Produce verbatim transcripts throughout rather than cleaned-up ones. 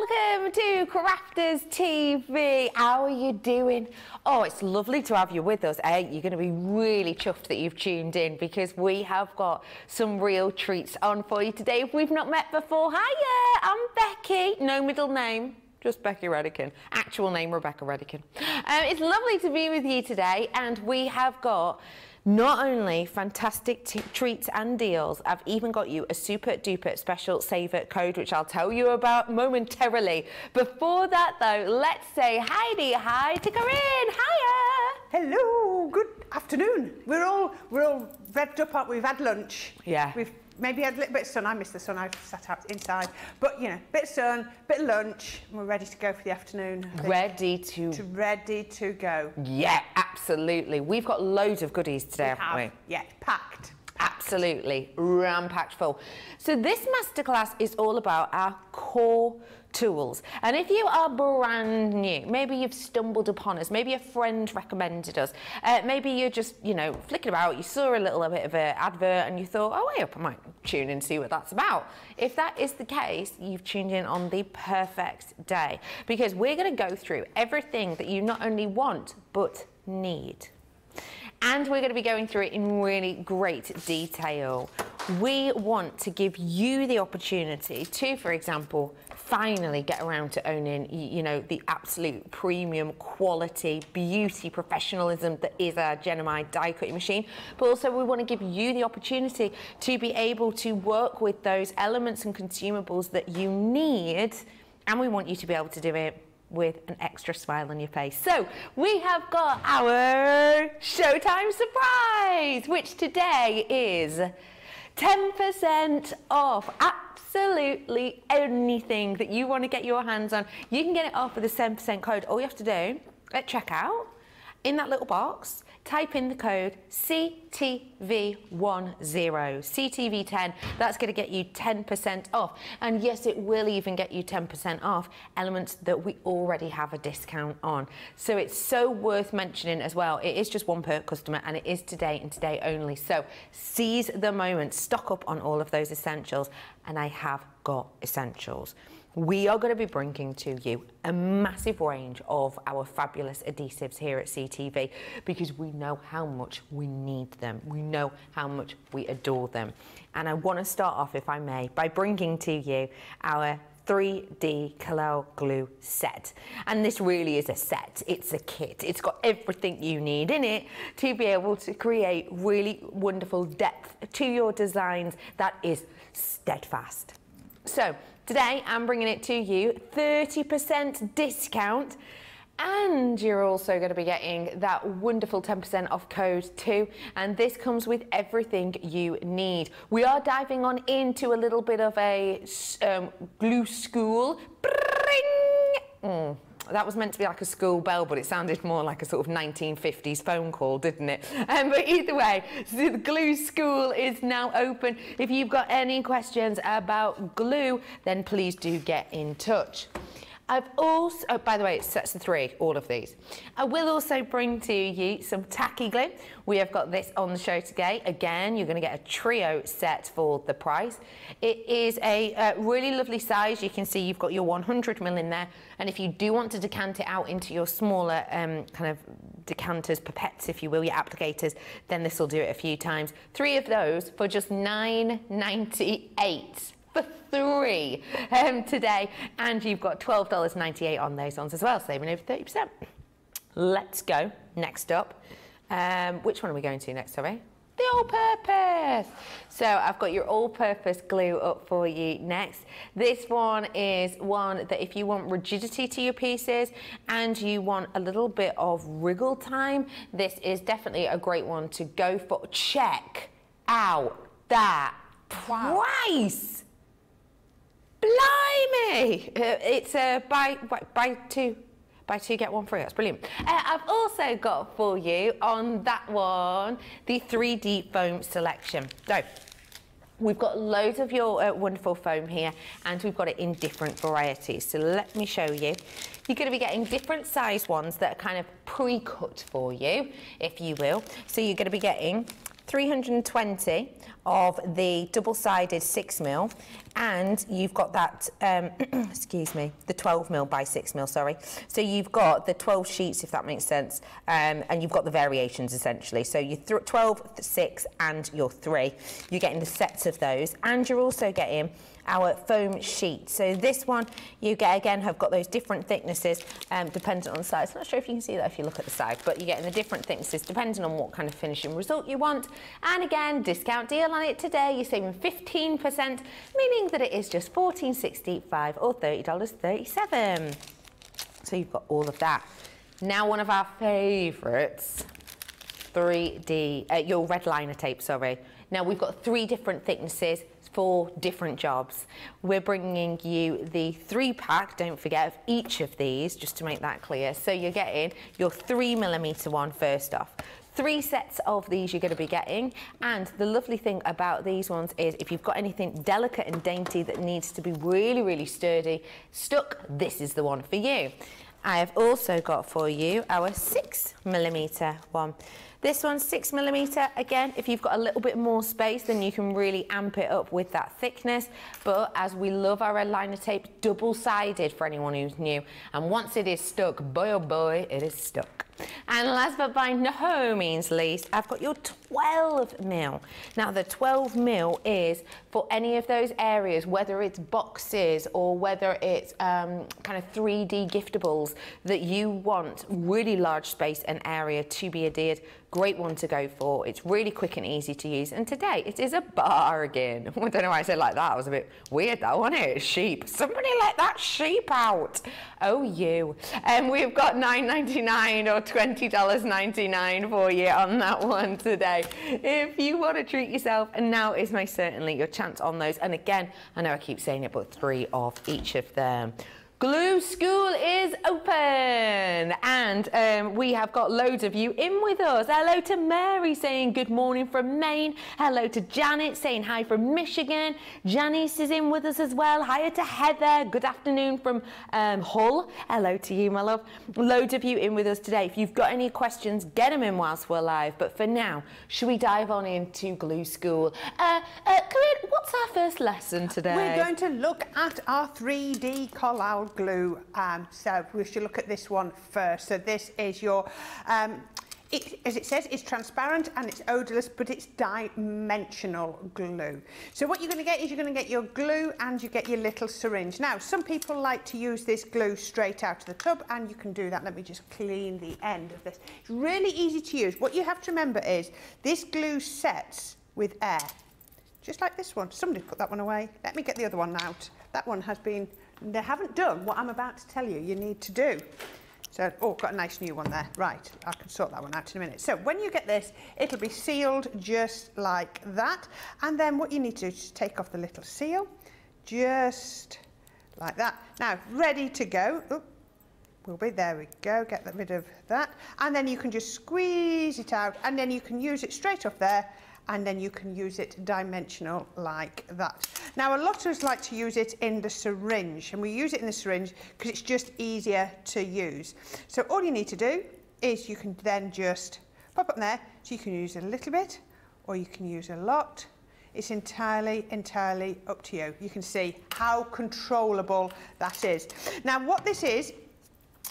Welcome to Crafters T V. How are you doing? Oh, it's lovely to have you with us, eh? You're going to be really chuffed that you've tuned in because we have got some real treats on for you today if we've not met before. Hiya, I'm Becky. No middle name. Just Becky Redican. Actual name, Rebecca Redican. Um, it's lovely to be with you today, and we have got not only fantastic t treats and deals, I've even got you a super duper special saver code, which I'll tell you about momentarily. Before that, though, let's say Heidi hi to Corinne. Hiya. Hello. Good afternoon. We're all we're all revved up, aren't we? We've had lunch. Yeah. We've maybe had a little bit of sun. I miss the sun. I've sat out inside, but you know, bit of sun, bit of lunch, and we're ready to go for the afternoon. Ready to, to ready to go. Yeah, absolutely. We've got loads of goodies today, we haven't have, we? Yeah, packed. packed. Absolutely, rampacked full. So this masterclass is all about our core tools. And if you are brand new, maybe you've stumbled upon us, maybe a friend recommended us, uh, maybe you're just, you know, flicking about, you saw a little bit of an advert and you thought, oh, wait up, I might tune in and see what that's about. If that is the case, you've tuned in on the perfect day, because we're going to go through everything that you not only want, but need. And we're going to be going through it in really great detail. We want to give you the opportunity to, for example, finally get around to owning, you know, the absolute premium quality, beauty, professionalism that is our Gemini die cutting machine. But also we want to give you the opportunity to be able to work with those elements and consumables that you need. And we want you to be able to do it with an extra smile on your face. So we have got our Showtime surprise, which today is ten percent off absolutely anything that you want to get your hands on. You can get it off with a ten percent code. All you have to do at checkout, in that little box, type in the code C T V ten, C T V ten. That's going to get you ten percent off. And yes, it will even get you ten percent off elements that we already have a discount on. So it's so worth mentioning as well. It is just one per customer, and it is today and today only. So seize the moment, stock up on all of those essentials. And I have got essentials. We are going to be bringing to you a massive range of our fabulous adhesives here at C T V, because we know how much we need them. We know how much we adore them. And I want to start off, if I may, by bringing to you our three D Color Glue set. And this really is a set, it's a kit. It's got everything you need in it to be able to create really wonderful depth to your designs that is steadfast. So today I'm bringing it to you, thirty percent discount, and you're also going to be getting that wonderful ten percent off code too, and this comes with everything you need. We are diving on into a little bit of a um, glue school. Mm. That was meant to be like a school bell, but it sounded more like a sort of nineteen fifties phone call, didn't it? Um, but either way, so the glue school is now open. If you've got any questions about glue, then please do get in touch. I've also, oh, by the way, it's sets of three, all of these. I will also bring to you some tacky glue. We have got this on the show today. Again, you're going to get a trio set for the price. It is a uh, really lovely size. You can see you've got your one hundred mil in there. And if you do want to decant it out into your smaller um, kind of decanters, pipettes, if you will, your applicators, then this will do it a few times. Three of those for just nine ninety-eight. For three um, today, and you've got twelve ninety-eight on those ones as well, saving over thirty percent. Let's go next up. Um, which one are we going to next, sorry? The all-purpose. So I've got your all-purpose glue up for you next. This one is one that if you want rigidity to your pieces and you want a little bit of wriggle time, this is definitely a great one to go for. Check out that wow. price. Blimey! Uh, it's a buy, buy, buy two, buy two, get one free. That's brilliant. Uh, I've also got for you on that one, the three D foam selection. So, we've got loads of your uh, wonderful foam here, and we've got it in different varieties. So let me show you. You're going to be getting different size ones that are kind of pre-cut for you, if you will. So you're going to be getting three hundred twenty of the double-sided six mil, and you've got that, um, excuse me, the twelve mil by six mil, sorry. So you've got the twelve sheets, if that makes sense, um, and you've got the variations essentially. So your twelve, six and your three, you're getting the sets of those, and you're also getting our foam sheet. So this one you get, again, have got those different thicknesses um, dependent on size. I'm not sure if you can see that if you look at the side, but you're getting the different thicknesses depending on what kind of finishing result you want. And again, discount deal on it today, you're saving fifteen percent, meaning that it is just fourteen sixty-five or thirty dollars and thirty-seven cents. So you've got all of that. Now one of our favourites, three D, uh, your red liner tape, sorry. Now we've got three different thicknesses, four different jobs. We're bringing you the three pack, don't forget, of each of these, just to make that clear. So you're getting your three millimeter one first off. Three sets of these you're going to be getting, and the lovely thing about these ones is if you've got anything delicate and dainty that needs to be really, really sturdy, stuck, this is the one for you. I have also got for you our six millimeter one. This one's six millimeter. Again, if you've got a little bit more space, then you can really amp it up with that thickness. But as we love our red liner tape, double-sided for anyone who's new. And once it is stuck, boy oh boy, it is stuck. And last but by no means least, I've got your twelve mil. Now the twelve mil is for any of those areas, whether it's boxes or whether it's um, kind of three D giftables that you want, really large space and area to be adhered. Great one to go for. It's really quick and easy to use. And today it is a bargain. I don't know why I said it like that. It was a bit weird though, wasn't it? Sheep. Somebody let that sheep out. Oh, you. And um, we've got nine ninety-nine or twenty dollars and ninety-nine cents for you on that one today. If you want to treat yourself, and now is most certainly your chance on those. And again, I know I keep saying it, but three of each of them. Glue School is open, and um, we have got loads of you in with us. Hello to Mary saying good morning from Maine. Hello to Janet saying hi from Michigan. Janice is in with us as well. Hi to Heather. Good afternoon from um, Hull. Hello to you, my love. Loads of you in with us today. If you've got any questions, get them in whilst we're live. But for now, should we dive on into Glue School? Uh, uh, Corinne, what's our first lesson today? We're going to look at our three D collage glue, um, so we should look at this one first. So this is your, um, it, as it says, it's transparent and it's odourless, but it's dimensional glue. So what you're going to get is you're going to get your glue and you get your little syringe. Now, some people like to use this glue straight out of the tub, and you can do that. Let me just clean the end of this. It's really easy to use. What you have to remember is this glue sets with air, just like this one. Somebody put that one away. Let me get the other one out. That one has been... They haven't done what I'm about to tell you you need to do. So, oh, got a nice new one there. Right, I can sort that one out in a minute. So when you get this, it'll be sealed just like that. And then what you need to do is take off the little seal, just like that. Now, ready to go. Oop, will be, there we go, get rid of that. And then you can just squeeze it out, and then you can use it straight off there, and then you can use it dimensional like that. Now, a lot of us like to use it in the syringe, and we use it in the syringe because it's just easier to use. So all you need to do is you can then just pop up there, so you can use a little bit or you can use a lot. It's entirely, entirely up to you. You can see how controllable that is. Now, what this is,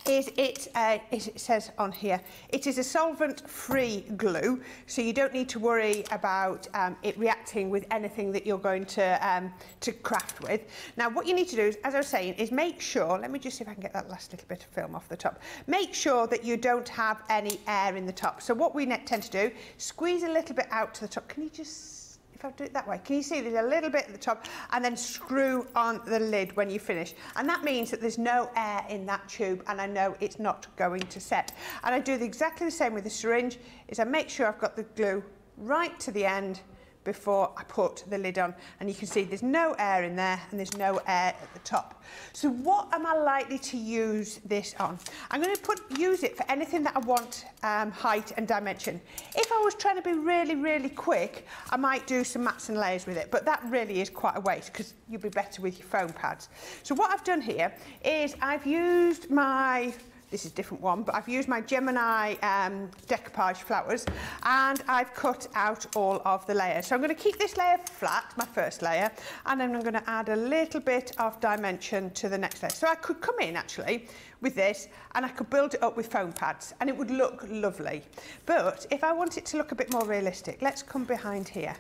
is it, uh, it says on here, it is a solvent-free glue, so you don't need to worry about um, it reacting with anything that you're going to, um, to craft with. Now, what you need to do, is, as I was saying, is make sure, let me just see if I can get that last little bit of film off the top, make sure that you don't have any air in the top. So what we tend to do, squeeze a little bit out to the top. Can you just... If I do it that way, can you see there's a little bit at the top, and then screw on the lid when you finish, and that means that there's no air in that tube, and I know it's not going to set. And I do the, exactly the same with the syringe, is I make sure I've got the glue right to the end before I put the lid on, and you can see there's no air in there and there's no air at the top. So what am I likely to use this on? I'm going to put use it for anything that I want um, height and dimension. If I was trying to be really, really quick, I might do some mats and layers with it, but that really is quite a waste because you'll be better with your foam pads. So what I've done here is I've used my this is a different one, but I've used my Gemini um, decoupage flowers and I've cut out all of the layers. So I'm going to keep this layer flat, my first layer, and then I'm going to add a little bit of dimension to the next layer. So I could come in actually with this and I could build it up with foam pads and it would look lovely. But if I want it to look a bit more realistic, let's come behind here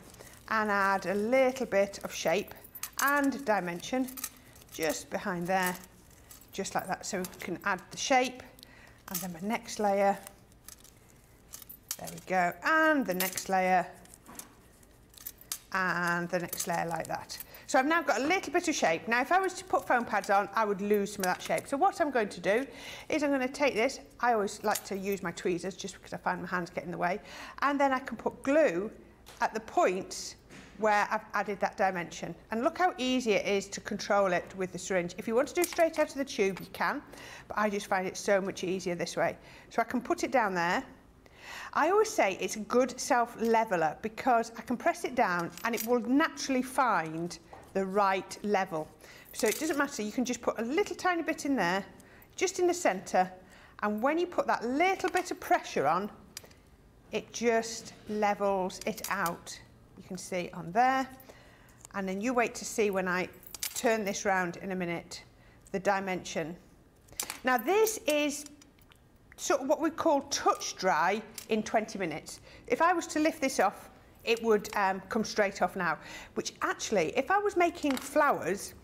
and add a little bit of shape and dimension just behind there, just like that, so we can add the shape. And then my next layer, there we go, and the next layer, and the next layer, like that. So I've now got a little bit of shape. Now if I was to put foam pads on, I would lose some of that shape. So what I'm going to do is I'm going to take this, I always like to use my tweezers just because I find my hands get in the way, and then I can put glue at the points where I've added that dimension. And look how easy it is to control it with the syringe. If you want to do straight out of the tube, you can, but I just find it so much easier this way. So I can put it down there. I always say it's a good self-leveler because I can press it down and it will naturally find the right level. So it doesn't matter, you can just put a little tiny bit in there, just in the center, and when you put that little bit of pressure on, it just levels it out. You can see on there, and then you wait to see when I turn this round in a minute, the dimension. Now this is sort of what we call touch dry in twenty minutes. If I was to lift this off, it would um, come straight off now, which actually, if I was making flowers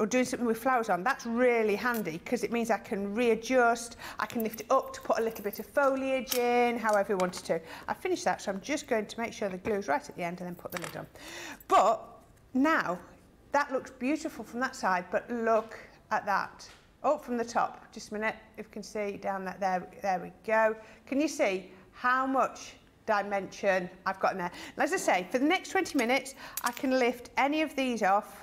or doing something with flowers on, that's really handy because it means I can readjust, I can lift it up to put a little bit of foliage in, however you wanted to. I finished that, so I'm just going to make sure the glue is right at the end and then put the lid on. But now, that looks beautiful from that side, but look at that. Up from the top, just a minute, if you can see down that, there, there we go. Can you see how much dimension I've got in there? And as I say, for the next twenty minutes, I can lift any of these off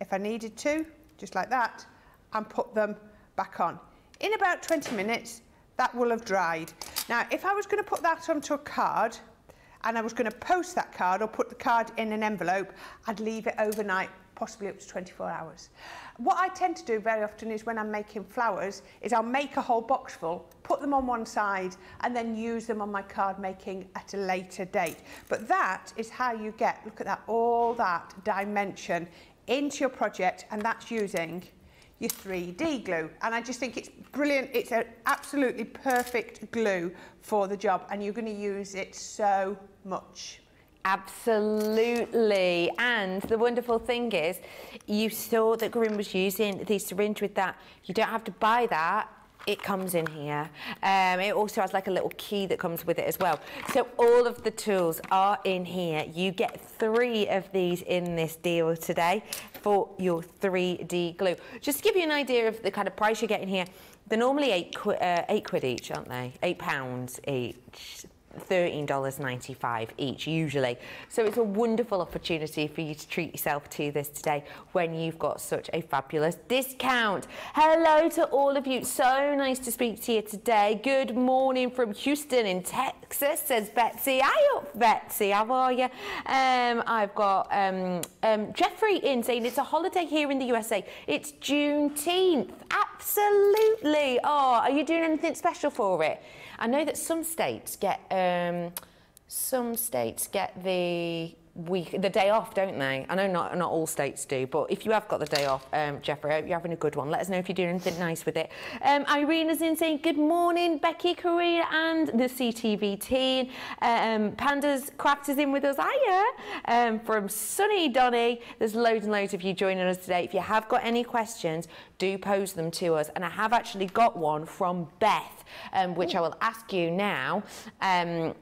if I needed to, just like that, and put them back on. In about twenty minutes, that will have dried. Now, if I was going to put that onto a card, and I was going to post that card or put the card in an envelope, I'd leave it overnight, possibly up to twenty-four hours. What I tend to do very often is when I'm making flowers, is I'll make a whole box full, put them on one side, and then use them on my card making at a later date. But that is how you get, look at that, all that dimension into your project, and that's using your three D glue. And I just think it's brilliant. It's an absolutely perfect glue for the job, and you're going to use it so much. Absolutely. And the wonderful thing is, you saw that Corinne was using the syringe with that. You don't have to buy that. It comes in here. Um, it also has like a little key that comes with it as well. So all of the tools are in here. You get three of these in this deal today for your three D glue. Just to give you an idea of the kind of price you're getting here, they're normally eight, uh, eight quid each, aren't they? Eight pounds each. thirteen ninety-five each usually. So it's a wonderful opportunity for you to treat yourself to this today when you've got such a fabulous discount. Hello to all of you. So nice to speak to you today. Good morning from Houston in Texas, says Betsy. Hi up, Betsy. How are you? Um, I've got um, um, Jeffrey in saying it's a holiday here in the U S A. It's Juneteenth. Absolutely. Oh, are you doing anything special for it? I know that some states get um, some states get the week the day off, don't they? I know not not all states do, but if you have got the day off, um, Jeffrey, I hope you're having a good one. Let us know if you're doing anything nice with it. Um, Irina's in saying good morning, Becky, Corinne, and the C T V team. Um, Panda's Crafters in with us, hiya, um, from sunny Donny. There's loads and loads of you joining us today. If you have got any questions, do pose them to us, and I have actually got one from Beth, um, which I will ask you now. Um,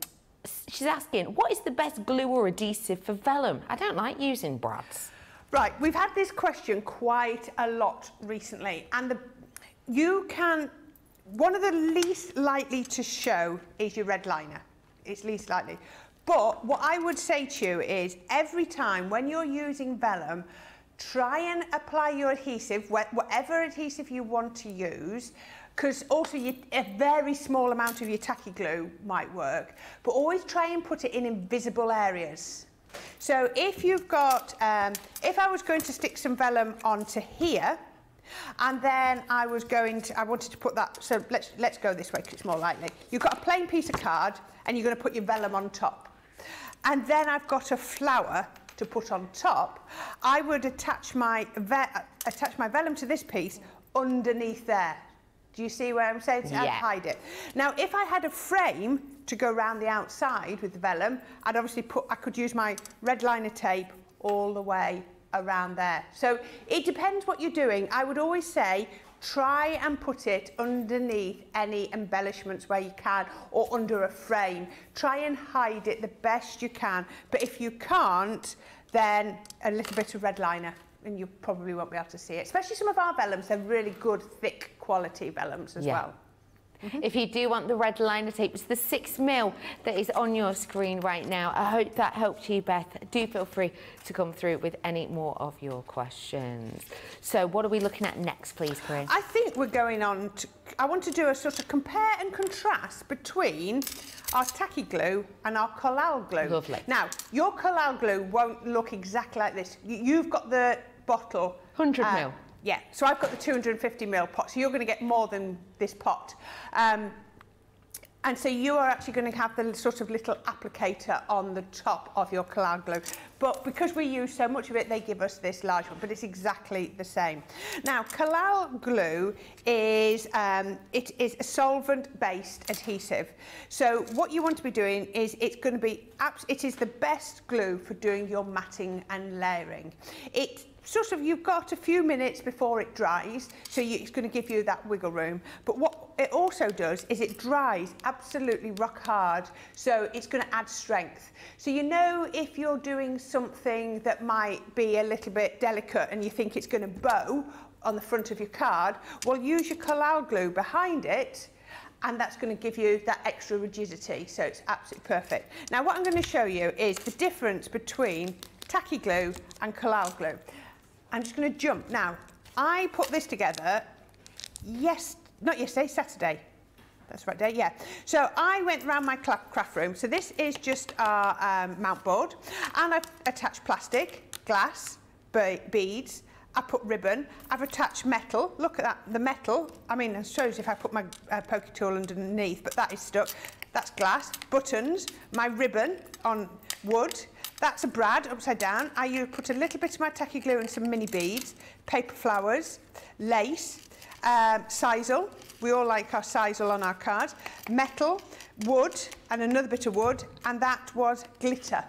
she's asking, what is the best glue or adhesive for vellum? I don't like using brads. Right, we've had this question quite a lot recently, and the, you can, one of the least likely to show is your red liner. It's least likely. But what I would say to you is every time when you're using vellum, try and apply your adhesive, whatever adhesive you want to use, because also you, a very small amount of your tacky glue might work, but always try and put it in invisible areas. So if you've got, um, if I was going to stick some vellum onto here, And then I was going to, I wanted to put that, so let's, let's go this way because it's more likely. You've got a plain piece of card and you're going to put your vellum on top. And then I've got a flower to put on top. I would attach my, ve attach my vellum to this piece underneath there. Do you see where I'm saying? So yeah. I'd hide it. Now, if I had a frame to go around the outside with the vellum, I'd obviously put, I could use my red liner tape all the way around there. So it depends what you're doing. I would always say try and put it underneath any embellishments where you can, or under a frame. Try and hide it the best you can, but if you can't, then a little bit of red liner and you probably won't be able to see it. Especially some of our vellums, they're really good thick quality vellums as yeah. well. Mm-hmm. If you do want the red liner tape, it's the six mil that is on your screen right now. I hope that helped you, Beth. Do feel free to come through with any more of your questions. So what are we looking at next, please, Corinne? I think we're going on to, I want to do a sort of compare and contrast between our tacky glue and our collal glue. Lovely. Now, your collal glue won't look exactly like this. You've got the bottle. one hundred mil. Uh, Yeah, so I've got the two hundred fifty mil pot, so you're going to get more than this pot. Um, and so you are actually going to have the sort of little applicator on the top of your collal glue. But because we use so much of it, they give us this large one, but it's exactly the same. Now, collal glue is, um, it is a solvent-based adhesive. So what you want to be doing is it's going to be, it is the best glue for doing your matting and layering. It sort of, you've got a few minutes before it dries, so you, it's going to give you that wiggle room. But what it also does is it dries absolutely rock hard, so it's going to add strength. So you know if you're doing something that might be a little bit delicate and you think it's going to bow on the front of your card, well, use your collal glue behind it, and that's going to give you that extra rigidity, so it's absolutely perfect. Now, what I'm going to show you is the difference between tacky glue and collal glue. I'm just going to jump. Now, I put this together, yes, not yesterday, Saturday. That's right, day, yeah. So I went round my craft room. So this is just our um, mount board. And I've attached plastic, glass, be beads. I put ribbon. I've attached metal. Look at that, the metal. I mean, it shows if I put my uh, poke tool underneath, but that is stuck. That's glass, buttons, my ribbon on wood. That's a brad, upside down. I put a little bit of my tacky glue and some mini beads, paper flowers, lace, um, sisal. We all like our sisal on our cards. Metal, wood, and another bit of wood, and that was glitter.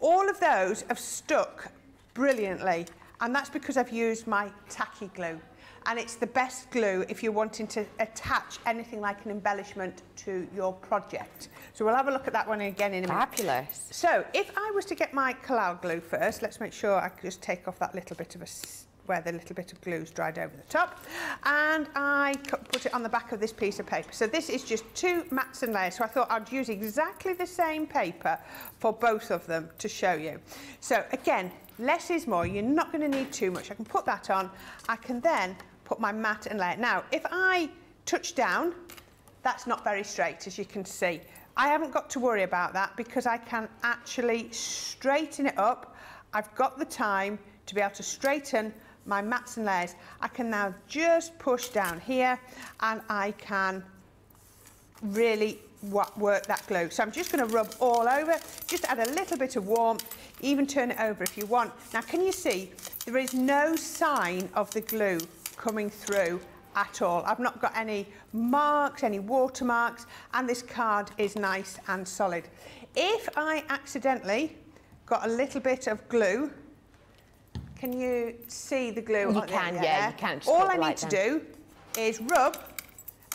All of those have stuck brilliantly, and that's because I've used my tacky glue. And it's the best glue if you're wanting to attach anything like an embellishment to your project. So we'll have a look at that one again in a minute. Fabulous. So if I was to get my collal glue first, let's make sure I just take off that little bit of a, where the little bit of glue's dried over the top, and I put it on the back of this piece of paper. So this is just two mats and layers, so I thought I'd use exactly the same paper for both of them to show you. So again, less is more, you're not going to need too much. I can put that on, I can then put my mat and layer. Now, if I touch down, that's not very straight, as you can see. I haven't got to worry about that because I can actually straighten it up. I've got the time to be able to straighten my mats and layers. I can now just push down here and I can really work that glue. So I'm just going to rub all over, just add a little bit of warmth, even turn it over if you want. Now, can you see there is no sign of the glue coming through at all? I've not got any marks, any watermarks, and this card is nice and solid. If I accidentally got a little bit of glue, can you see the glue? You can, yeah, yeah, you can. All I need to do is rub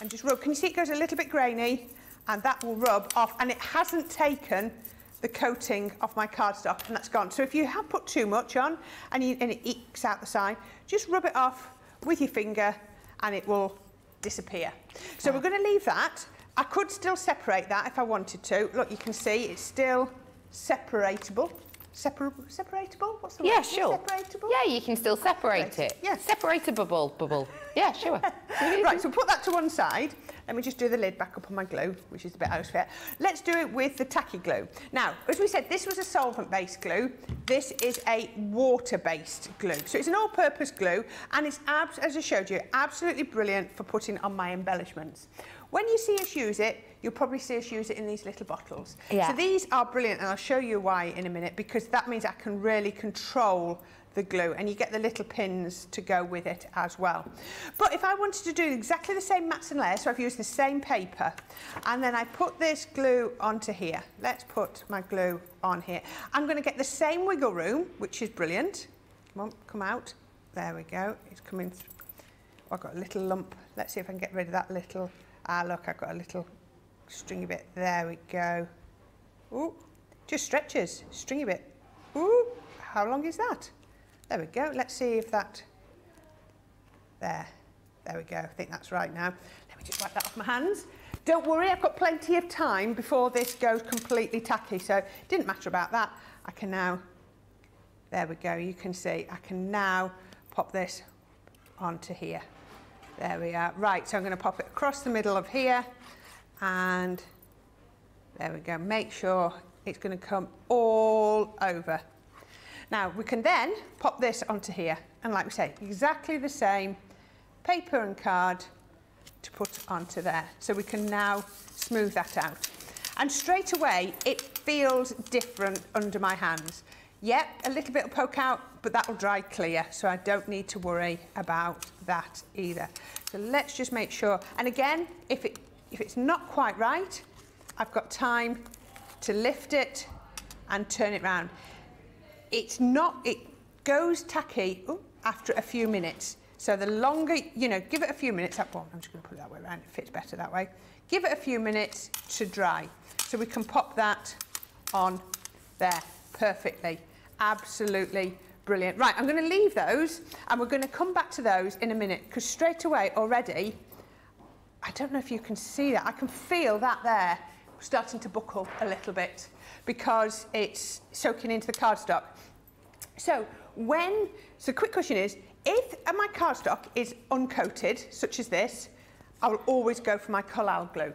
and just rub. Can you see it goes a little bit grainy, and that will rub off, and it hasn't taken the coating off my cardstock, and that's gone. So if you have put too much on and, you, and it ekes out the side, just rub it off with your finger and it will disappear. So we're going to leave that. I could still separate that if I wanted to. Look, you can see it's still separatable. Separable, separatable? What's the yeah, word? Sure. Separatable? Yeah, you can still separate it. Yeah. Separatable bubble. Yeah, sure. Right, so put that to one side. Let me just do the lid back up on my glue, which is the bit I was fair. Let's do it with the tacky glue. Now, as we said, this was a solvent-based glue. This is a water-based glue. So it's an all-purpose glue, and it's, abs as I showed you, absolutely brilliant for putting on my embellishments. When you see us use it, you'll probably see us use it in these little bottles. Yeah. So these are brilliant, and I'll show you why in a minute, because that means I can really control the glue, and you get the little pins to go with it as well. But if I wanted to do exactly the same mats and layers, so I've used the same paper, and then I put this glue onto here. Let's put my glue on here. I'm going to get the same wiggle room, which is brilliant. Come on, come out. There we go. It's coming through. Oh, I've got a little lump. Let's see if I can get rid of that little. Ah, look, I've got a little stringy bit. There we go. Ooh, just stretches. Stringy bit. Ooh, how long is that? There we go. Let's see if that. There. There we go. I think that's right now. Let me just wipe that off my hands. Don't worry, I've got plenty of time before this goes completely tacky, so it didn't matter about that. I can now. There we go. You can see. I can now pop this onto here. There we are. Right, so I'm going to pop it across the middle of here, and there we go. Make sure it's going to come all over. Now, we can then pop this onto here, and like we say, exactly the same paper and card to put onto there. So we can now smooth that out. And straight away, it feels different under my hands. Yep, a little bit will poke out, but that'll dry clear, so I don't need to worry about that either. So let's just make sure. And again, if it, if it's not quite right, I've got time to lift it and turn it round. It's not, it goes tacky ooh, after a few minutes. So the longer, you know, give it a few minutes. That one, I'm just going to put it that way around. It fits better that way. Give it a few minutes to dry. So we can pop that on there perfectly. Absolutely brilliant. Right, I'm going to leave those, and we're going to come back to those in a minute, because straight away already, I don't know if you can see that. I can feel that there starting to buckle a little bit, because it's soaking into the cardstock. So when, so the quick question is, if my cardstock is uncoated, such as this, I'll always go for my collal glue.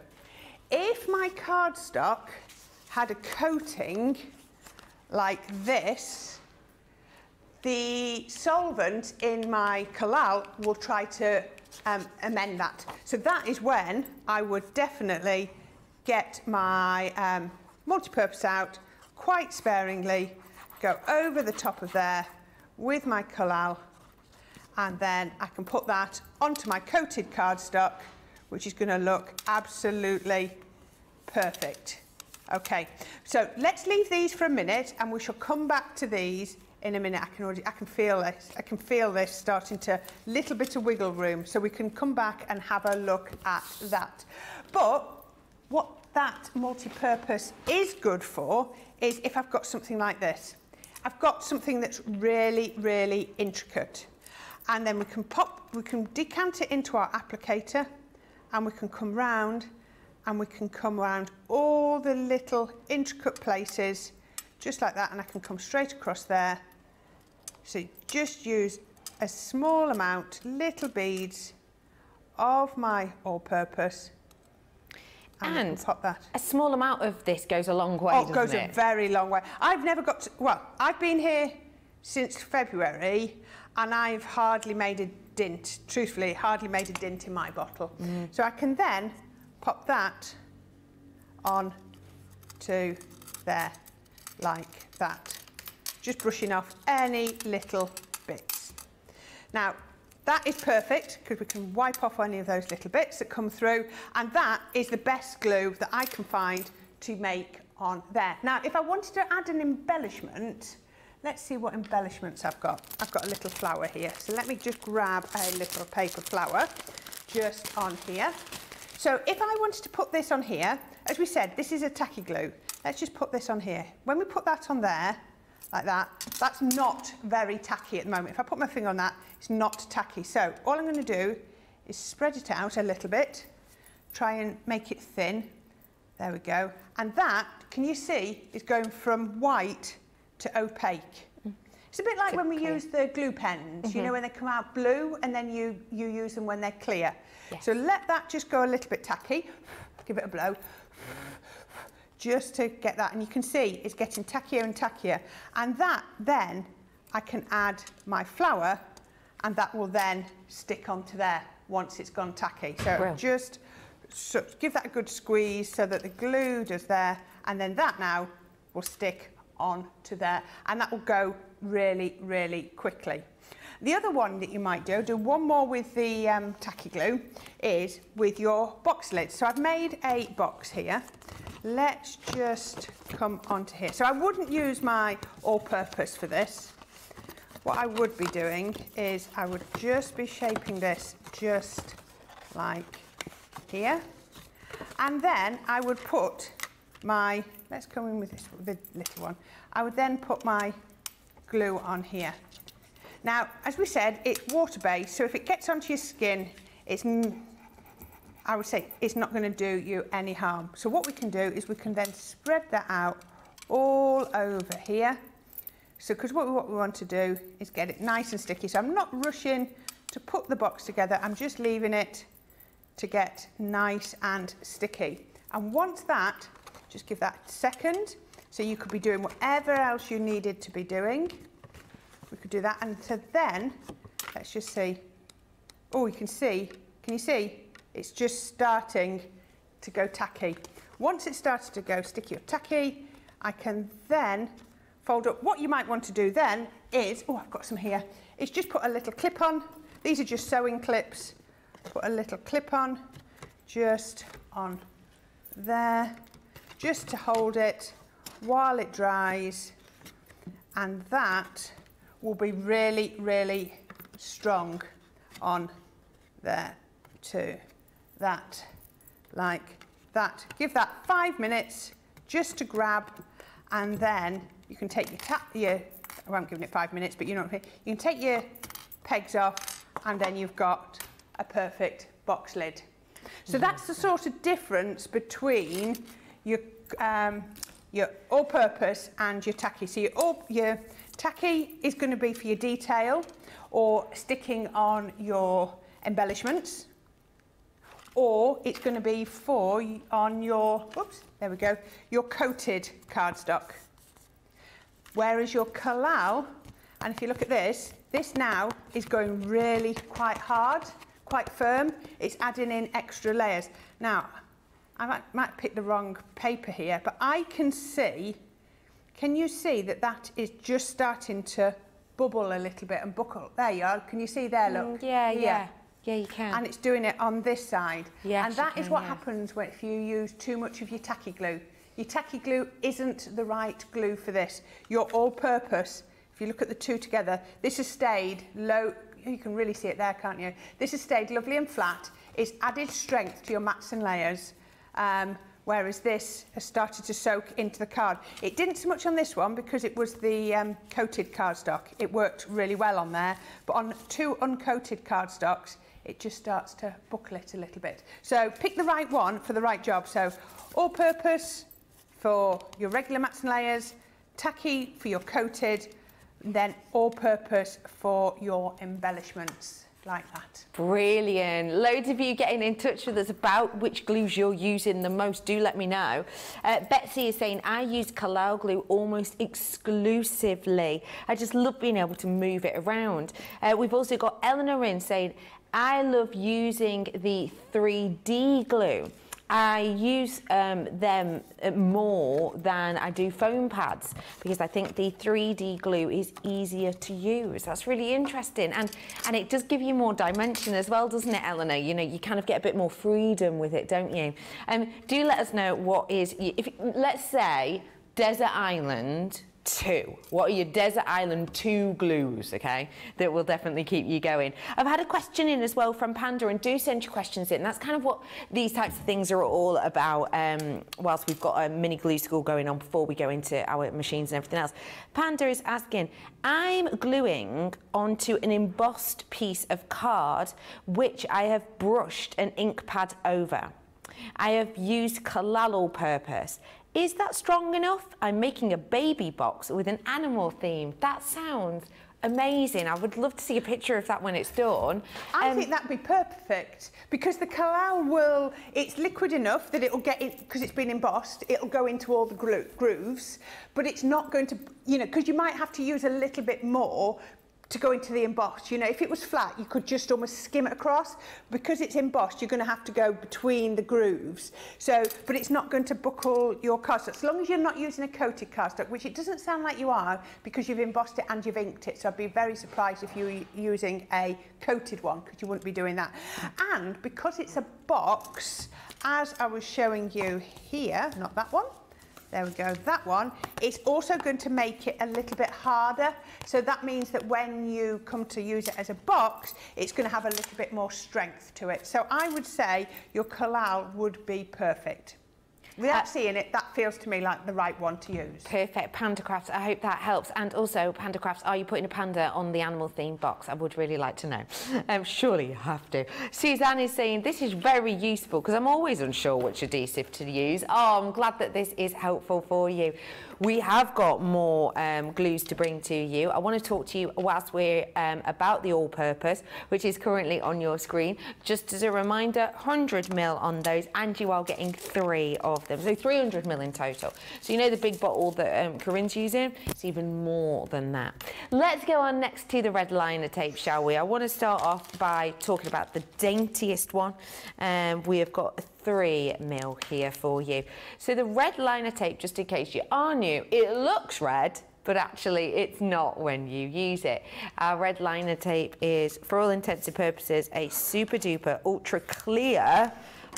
If my cardstock had a coating like this, the solvent in my collal will try to um, amend that. So that is when I would definitely get my um, multi-purpose out, quite sparingly, go over the top of there with my collal, and then I can put that onto my coated cardstock, which is going to look absolutely perfect. Okay, so let's leave these for a minute, and we shall come back to these in a minute. I can already, I can feel this, I can feel this starting to, little bit of wiggle room, so we can come back and have a look at that. But what that multi-purpose is good for is if I've got something like this. I've got something that's really, really intricate. And then we can pop, we can decant it into our applicator, and we can come round, and we can come round all the little intricate places, just like that, and I can come straight across there. So just use a small amount, little beads of my all-purpose. And, and pop that. A small amount of this goes a long way, oh, doesn't it? It goes a very long way. I've never got to, well, I've been here since February, and I've hardly made a dint, truthfully, hardly made a dint in my bottle. Mm. So I can then pop that on to there, like that. Just brushing off any little bits. Now, that is perfect, because we can wipe off any of those little bits that come through, and that is the best glue that I can find to make on there. Now, if I wanted to add an embellishment, let's see what embellishments I've got. I've got a little flower here, so let me just grab a little paper flower just on here. So if I wanted to put this on here, as we said, this is a tacky glue. Let's just put this on here. When we put that on there, like that, that's not very tacky at the moment. If I put my finger on that, it's not tacky. So all I'm going to do is spread it out a little bit, try and make it thin. There we go. And that, can you see, is going from white to opaque. Mm. It's a bit like when we clear. use the glue pens, mm-hmm. you know, when they come out blue and then you, you use them when they're clear. Yes. So let that just go a little bit tacky, give it a blow, just to get that. And you can see it's getting tackier and tackier. And that then, I can add my flower and that will then stick onto there once it's gone tacky. So Brilliant. just so give that a good squeeze so that the glue does there. And then that now will stick on to there, and that will go really, really quickly. The other one that you might do, do one more with the um, tacky glue, is with your box lid. So I've made a box here. Let's just come onto here. So I wouldn't use my all-purpose for this. What I would be doing is I would just be shaping this just like here. And then I would put my, let's come in with this the little one. I would then put my glue on here. Now, as we said, it's water-based, so if it gets onto your skin, it's, I would say, it's not going to do you any harm. So what we can do is we can then spread that out all over here. So, because what, what we want to do is get it nice and sticky. So I'm not rushing to put the box together. I'm just leaving it to get nice and sticky. And once that, just give that a second. So you could be doing whatever else you needed to be doing. We could do that. And so then, let's just see. Oh, you can see, can you see? It's just starting to go tacky. Once it starts to go sticky or tacky, I can then fold up. What you might want to do then is, oh, I've got some here, is just put a little clip on. These are just sewing clips. Put a little clip on, just on there, just to hold it while it dries, and that will be really, really strong on there too. That, like that. Give that five minutes just to grab, and then you can take your tap, your, I won't give it five minutes, but you know what I mean. You can take your pegs off, and then you've got a perfect box lid. So mm-hmm. that's the sort of difference between your um, your all-purpose and your tacky. So your, all, your tacky is going to be for your detail or sticking on your embellishments, or it's going to be for on your, whoops, there we go, your coated cardstock. Whereas your collal, and if you look at this, this now is going really quite hard, quite firm. It's adding in extra layers. Now, I might, might pick the wrong paper here, but I can see, can you see that that is just starting to bubble a little bit and buckle? There you are. Can you see there, look? Mm, yeah, yeah, yeah. Yeah, you can. And it's doing it on this side. Yes, and that can, is what yeah. happens when, if you use too much of your tacky glue. Your tacky glue isn't the right glue for this. Your all-purpose, if you look at the two together, this has stayed low. You can really see it there, can't you? This has stayed lovely and flat. It's added strength to your mats and layers. Um, whereas this has started to soak into the card. It didn't so much on this one because it was the um, coated cardstock. It worked really well on there, but on two uncoated cardstocks, it just starts to buckle it a little bit. So pick the right one for the right job. So all-purpose for your regular mats and layers, tacky for your coated, and then all-purpose for your embellishments. Like that. Brilliant. Loads of you getting in touch with us about which glues you're using the most. Do let me know. Uh, Betsy is saying, I use collal glue almost exclusively. I just love being able to move it around. Uh, we've also got Eleanor in saying, I love using the three D glue. I use um, them more than I do foam pads because I think the three D glue is easier to use. That's really interesting, and and it does give you more dimension as well, doesn't it, Eleanor? You know, you kind of get a bit more freedom with it, don't you? Um, do let us know what is. If let's say Desert Island Two. What are your Desert Island Two glues, okay? That will definitely keep you going. I've had a question in as well from Panda, and do send your questions in. That's kind of what these types of things are all about, um, whilst we've got a mini glue school going on before we go into our machines and everything else. Panda is asking, I'm gluing onto an embossed piece of card which I have brushed an ink pad over. I have used collal purpose. Is that strong enough? I'm making a baby box with an animal theme. That sounds amazing. I would love to see a picture of that when it's done. I um, think that'd be perfect, because the Kalau will, it's liquid enough that it'll get it, because it's been embossed, it'll go into all the gro grooves, but it's not going to, you know, because you might have to use a little bit more to go into the emboss. You know, if it was flat, you could just almost skim it across. Because it's embossed, you're going to have to go between the grooves. So, but it's not going to buckle your cardstock. As long as you're not using a coated cardstock, which it doesn't sound like you are, because you've embossed it and you've inked it. So I'd be very surprised if you were using a coated one, because you wouldn't be doing that. And because it's a box, as I was showing you here, not that one, there we go, that one, it's also going to make it a little bit harder. So that means that when you come to use it as a box, it's going to have a little bit more strength to it. So I would say your Kalau would be perfect. Without uh, seeing it, that feels to me like the right one to use. Perfect. Panda Crafts, I hope that helps. And also, Panda Crafts, are you putting a panda on the animal theme box? I would really like to know. Um, surely you have to. Suzanne is saying, this is very useful, because I'm always unsure which adhesive to use. Oh, I'm glad that this is helpful for you. We have got more um, glues to bring to you. I want to talk to you whilst we're um, about the all-purpose, which is currently on your screen. Just as a reminder, one hundred mil on those, and you are getting three of them, so three hundred mil in total. So you know the big bottle that um, Corinne's using, it's even more than that. Let's go on next to the red liner tape, shall we? I want to start off by talking about the daintiest one. Um, we have got three mil here for you. So the red liner tape, just in case you are new, it looks red, but actually it's not when you use it. Our red liner tape is, for all intents and purposes, a super duper ultra clear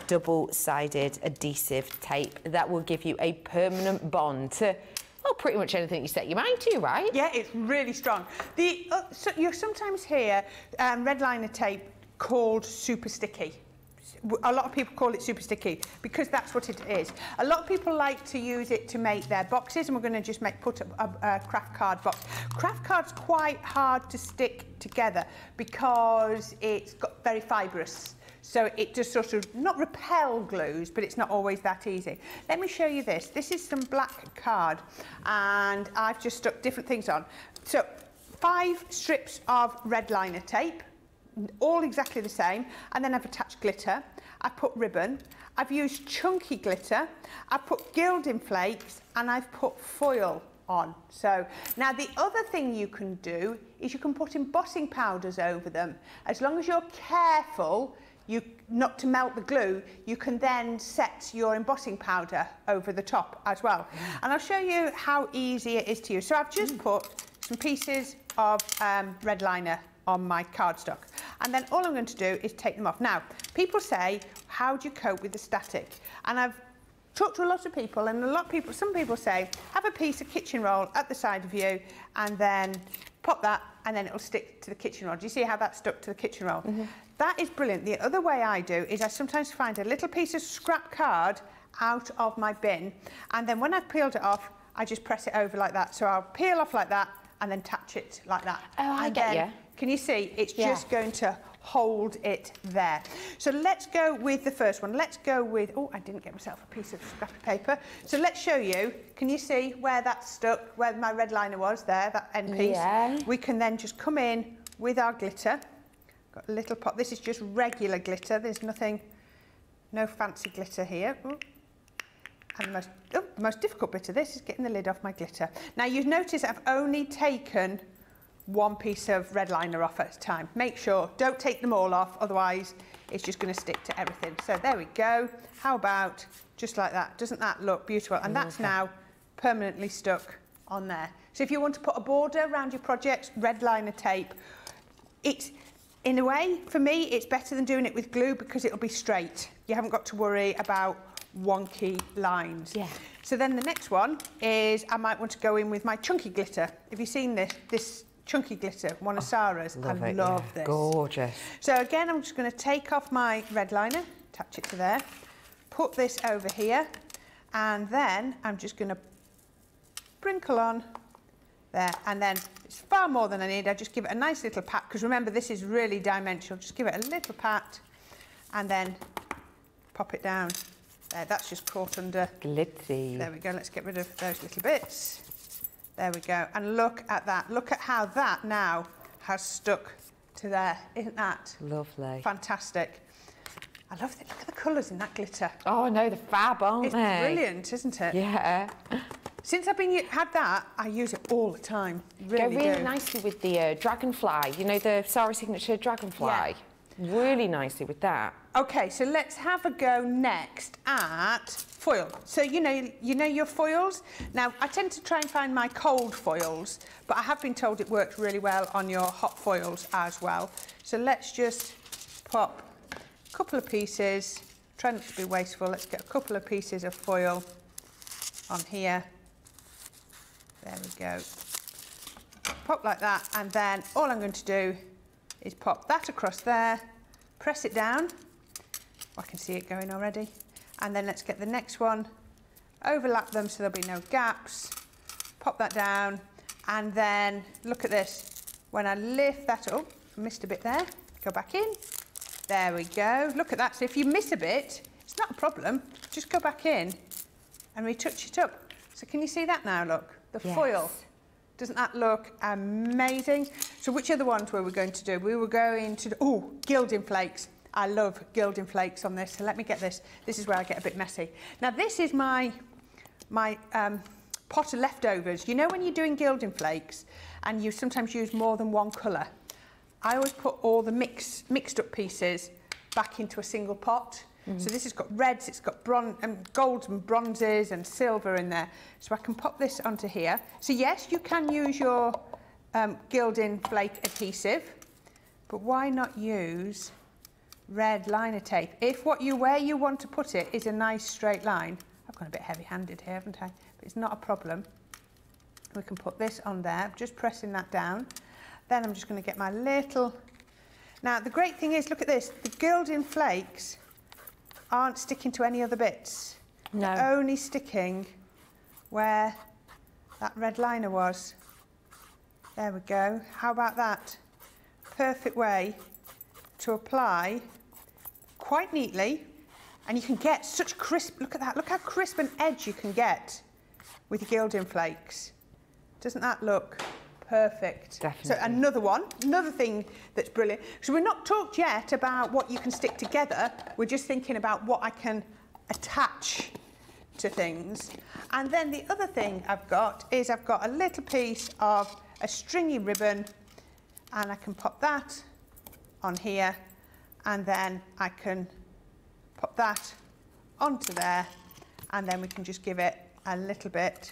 double-sided adhesive tape that will give you a permanent bond to, well, pretty much anything you set your mind to, right? Yeah, it's really strong. The uh, so you sometimes hear um, red liner tape called super sticky. A lot of people call it super sticky because that's what it is. A lot of people like to use it to make their boxes, and we're going to just make put a, a, a craft card box. Craft card's quite hard to stick together because it's got very fibrous. So it just sort of, not repel glues, but it's not always that easy. Let me show you this. This is some black card, and I've just stuck different things on. So five strips of red liner tape, all exactly the same, and then I've attached glitter. I've put ribbon. I've used chunky glitter. I've put gilding flakes, and I've put foil on. So now the other thing you can do is you can put embossing powders over them. As long as you're careful, you, not to melt the glue, you can then set your embossing powder over the top as well. And I'll show you how easy it is to use. So I've just put some pieces of um, red liner on my cardstock, and then all I'm going to do is take them off. Now, people say, how do you cope with the static? And I've talked to a lot of people, and a lot of people, some people say, have a piece of kitchen roll at the side of you, and then pop that, and then it'll stick to the kitchen roll. Do you see how that stuck to the kitchen roll? Mm-hmm. That is brilliant. The other way I do is I sometimes find a little piece of scrap card out of my bin, and then when I've peeled it off, I just press it over like that. So I'll peel off like that, and then attach it like that. Oh, I and get you. Can you see? It's yeah. just going to hold it there. So let's go with the first one. Let's go with, oh, I didn't get myself a piece of scrappy paper. So let's show you, can you see where that's stuck, where my red liner was there, that end piece? Yeah. We can then just come in with our glitter. Got a little pot, this is just regular glitter. There's nothing, no fancy glitter here. Ooh. And the most, oh, the most difficult bit of this is getting the lid off my glitter. Now you've noticed I've only taken one piece of red liner off at a time. Make sure, don't take them all off, otherwise it's just going to stick to everything. So there we go. How about just like that? Doesn't that look beautiful? And that's now permanently stuck on there. So if you want to put a border around your projects, red liner tape, it's, in a way, for me, it's better than doing it with glue because it'll be straight. You haven't got to worry about wonky lines. Yeah. So then the next one is, I might want to go in with my chunky glitter. Have you seen this? This chunky glitter, one of Sarah's. Oh, love I it, love yeah. this. Gorgeous. So again, I'm just going to take off my red liner, attach it to there, put this over here, and then I'm just going to sprinkle on there, and then it's far more than I need. I just give it a nice little pat, because remember, this is really dimensional. Just give it a little pat, and then pop it down There, that's just caught under. Glitzy. There we go. Let's get rid of those little bits. There we go. And look at that. Look at how that now has stuck to there. Isn't that lovely? Fantastic. I love it. Look at the colours in that glitter. Oh, no, the fab, aren't it's they? It's brilliant, isn't it? Yeah. Since I've been had that, I use it all the time. Really Go really do. nicely with the uh, dragonfly. You know, the Sarah Signature dragonfly. Yeah. Really nicely with that. Okay, so let's have a go next at foil. So you know, you know your foils. Now I tend to try and find my cold foils, but I have been told it works really well on your hot foils as well. So let's just pop a couple of pieces. Try not to be wasteful. Let's get a couple of pieces of foil on here. There we go. Pop like that, and then all I'm going to do is pop that across there, press it down. I can see it going already. And then let's get the next one, overlap them so there'll be no gaps, pop that down, and then look at this. When I lift that up, missed a bit there, go back in. There we go, look at that. So if you miss a bit, it's not a problem, just go back in and retouch it up. So can you see that now, look, the yes. foil. Doesn't that look amazing? So which other ones were we going to do? We were going to do, oh, gilding flakes. I love gilding flakes on this, so let me get this. This is where I get a bit messy. Now this is my, my um, pot of leftovers. You know when you're doing gilding flakes and you sometimes use more than one colour? I always put all the mix, mixed up pieces back into a single pot. Mm-hmm. So this has got reds, it's got bron and golds and bronzes and silver in there. So I can pop this onto here. So yes, you can use your um, gilding flake adhesive, but why not use red liner tape? If what you where you want to put it is a nice straight line. I've gone a bit heavy-handed here, haven't I? But it's not a problem. We can put this on there. I'm just pressing that down. Then I'm just going to get my little. Now the great thing is, look at this. The gilding flakes aren't sticking to any other bits. No. They're only sticking where that red liner was. There we go. How about that? Perfect way to apply quite neatly, and you can get such crisp, look at that, look how crisp an edge you can get with your gilding flakes. Doesn't that look perfect? Definitely. So another one, another thing that's brilliant. So we're not talked yet about what you can stick together. We're just thinking about what I can attach to things. And then the other thing I've got is I've got a little piece of a stringy ribbon, and I can pop that on here, and then I can pop that onto there, and then we can just give it a little bit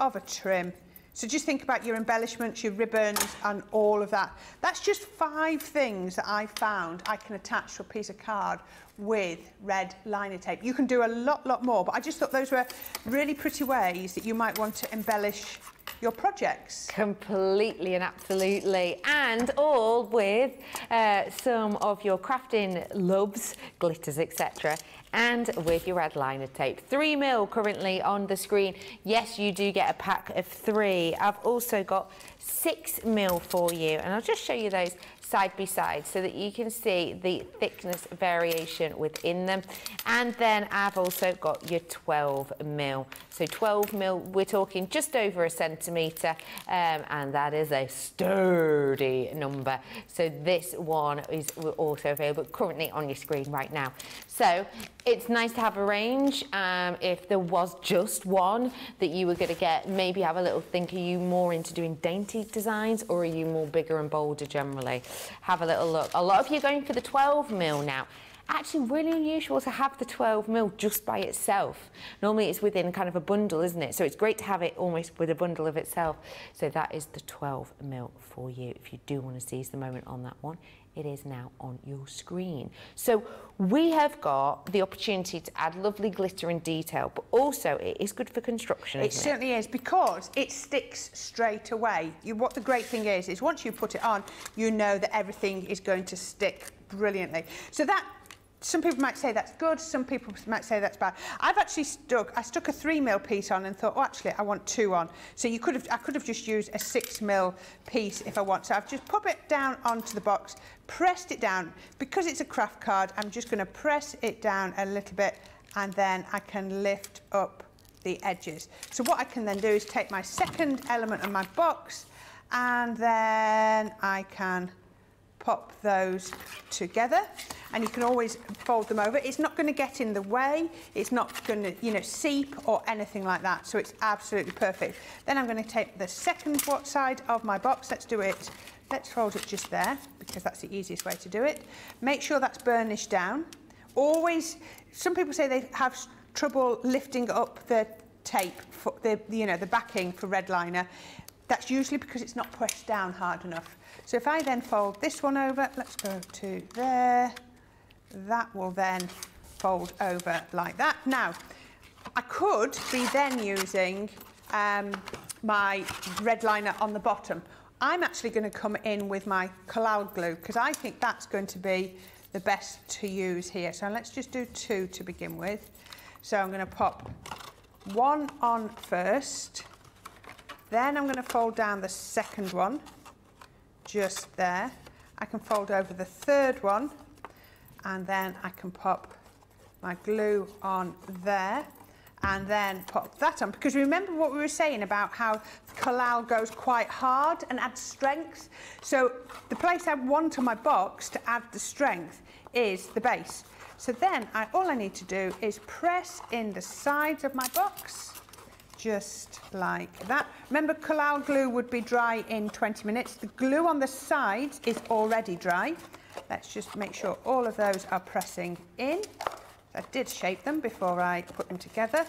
of a trim. So just think about your embellishments, your ribbons, and all of that. That's just five things that I found I can attach to a piece of card with red liner tape. You can do a lot, lot more, but I just thought those were really pretty ways that you might want to embellish your projects. Completely and absolutely. And all with uh, some of your crafting lubes, glitters, et cetera, and with your red liner tape. Three mil currently on the screen. Yes, you do get a pack of three. I've also got six mil for you, and I'll just show you those side by side so that you can see the thickness variation within them. And then I've also got your twelve mil. So twelve mil, we're talking just over a centimetre, um, and that is a sturdy number. So this one is also available currently on your screen right now. So it's nice to have a range. Um, if there was just one that you were going to get, maybe have a little think, are you more into doing dainty designs, or are you more bigger and bolder generally? Have a little look. A lot of you are going for the twelve mil now. Actually, really unusual to have the twelve mil just by itself. Normally it's within kind of a bundle, isn't it? So it's great to have it almost with a bundle of itself. So that is the twelve mil for you. If you do want to seize the moment on that one, it is now on your screen. So we have got the opportunity to add lovely glitter and detail, but also it is good for construction, isn't it? It certainly is, because it sticks straight away. You, what the great thing is, is once you put it on, you know that everything is going to stick brilliantly. So that, some people might say that's good, some people might say that's bad. I've actually stuck, I stuck a three mil piece on and thought, oh, actually, I want two on. So you could have, I could have just used a six mil piece if I want. So I've just pop it down onto the box, pressed it down. Because it's a craft card, I'm just going to press it down a little bit and then I can lift up the edges. So what I can then do is take my second element of my box, and then I can pop those together, and you can always fold them over. It's not going to get in the way, it's not going to, you know, seep or anything like that, so it's absolutely perfect. Then I'm going to take the second side of my box. Let's do it, let's fold it just there, because that's the easiest way to do it. Make sure that's burnished down. Always, some people say they have trouble lifting up the tape, for the, you know, the backing for red liner. That's usually because it's not pressed down hard enough. So if I then fold this one over, let's go to there, that will then fold over like that. Now, I could be then using um, my red liner on the bottom. I'm actually going to come in with my cloud glue, because I think that's going to be the best to use here. So let's just do two to begin with. So I'm going to pop one on first. Then I'm going to fold down the second one, just there. I can fold over the third one, and then I can pop my glue on there, and then pop that on. Because remember what we were saying about how collal goes quite hard and adds strength? So the place I want on my box to add the strength is the base. So then I, all I need to do is press in the sides of my box, just like that. Remember, collal glue would be dry in twenty minutes. The glue on the sides is already dry. Let's just make sure all of those are pressing in. I did shape them before I put them together.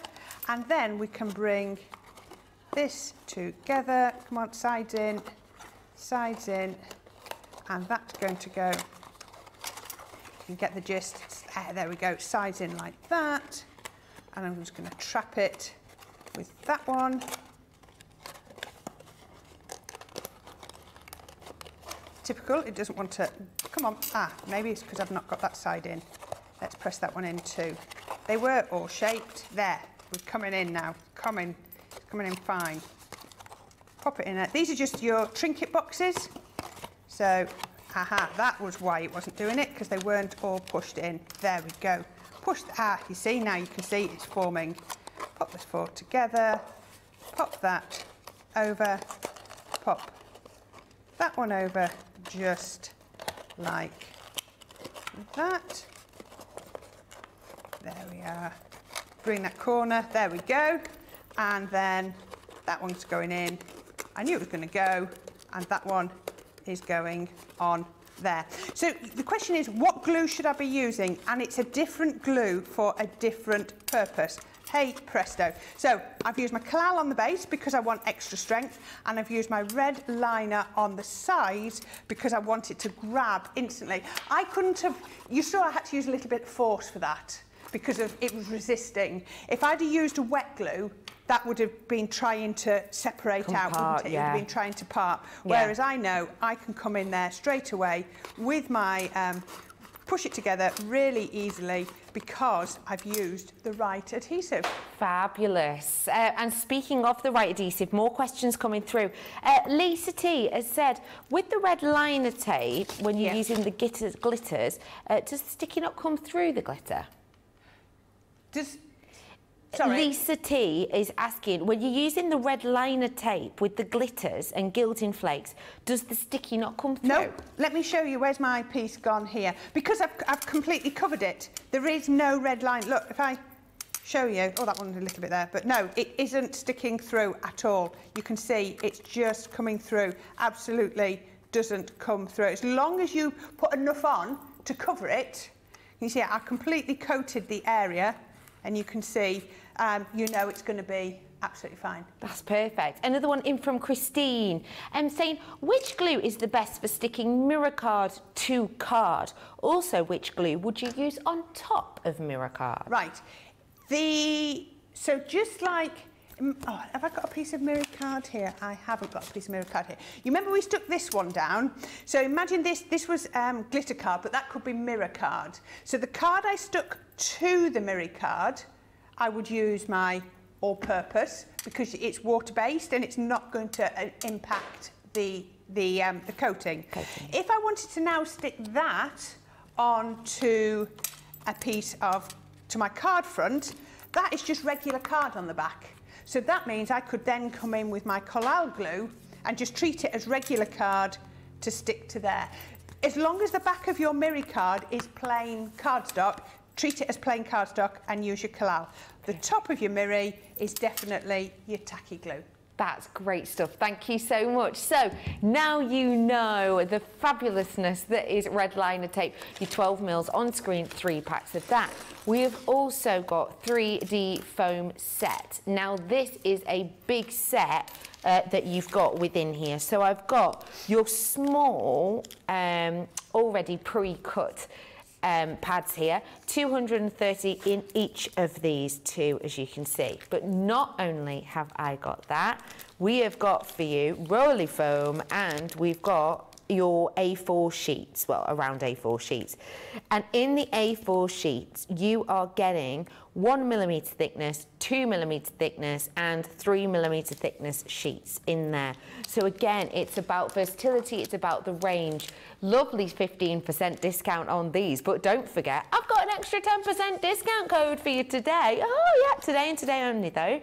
And then we can bring this together. Come on, sides in, sides in, and that's going to go. You can get the gist. There we go, sides in like that. And I'm just going to trap it with that one. Typical, it doesn't want to, come on, ah, maybe it's because I've not got that side in. Let's press that one in too. They were all shaped, there, we're coming in now, coming, coming in fine. Pop it in there. These are just your trinket boxes. So, aha, that was why it wasn't doing it, because they weren't all pushed in. There we go. Push, ah, you see, now you can see it's forming. Pop this four together, pop that over, pop that one over, just like that. There we are. Bring that corner, there we go. And then that one's going in. I knew it was going to go, and that one is going on there. So the question is, what glue should I be using? And it's a different glue for a different purpose. Hey, presto. So I've used my collal on the base because I want extra strength, and I've used my red liner on the sides because I want it to grab instantly. I couldn't have, you saw I had to use a little bit of force for that because of, it was resisting. If I'd have used a wet glue, that would have been trying to separate Compart, out, wouldn't it? Yeah. It would have been trying to part. Yeah. Whereas I know I can come in there straight away with my, um, push it together really easily, because I've used the right adhesive. Fabulous. Uh, and speaking of the right adhesive, more questions coming through. Uh, Lisa T has said, with the red liner tape, when you're yeah. using the glitters, glitters uh, does sticking up come through the glitter? Does... Sorry. Lisa T is asking, when you're using the red liner tape with the glitters and gilding flakes, does the sticky not come through? No. Let me show you. Where's my piece gone here? Because I've, I've completely covered it. There is no red line. Look, if I show you... Oh, that one's a little bit there. But no, it isn't sticking through at all. You can see it's just coming through. Absolutely doesn't come through. As long as you put enough on to cover it, you see I completely coated the area, and you can see... Um, you know it's going to be absolutely fine. That's perfect. Another one in from Christine, um, saying, which glue is the best for sticking Mirri card to card? Also, which glue would you use on top of Mirri card? Right. The so just like... Oh, have I got a piece of Mirri card here? I haven't got a piece of Mirri card here. You remember we stuck this one down? So imagine this, this was um, glitter card, but that could be Mirri card. So the card I stuck to the Mirri card... I would use my all-purpose because it's water-based and it's not going to uh, impact the the, um, the coating. coating. If I wanted to now stick that onto a piece of to my card front, that is just regular card on the back. So that means I could then come in with my collal glue and just treat it as regular card to stick to there. As long as the back of your Mirri card is plain cardstock, treat it as plain cardstock and use your collal. The top of your Mirri is definitely your tacky glue. That's great stuff. Thank you so much. So now you know the fabulousness that is red liner tape, your twelve mils on screen, three packs of that. We have also got three D foam set. Now this is a big set uh, that you've got within here. So I've got your small, um, already pre-cut Um, pads here, two hundred and thirty in each of these two, as you can see. But not only have I got that, we have got for you rolly foam, and we've got your A four sheets, well, around A four sheets. And in the A four sheets, you are getting one millimetre thickness, two millimetre thickness, and three millimetre thickness sheets in there. So again, it's about versatility, it's about the range. Lovely fifteen percent discount on these, but don't forget, I've got an extra ten percent discount code for you today. Oh yeah, today and today only though.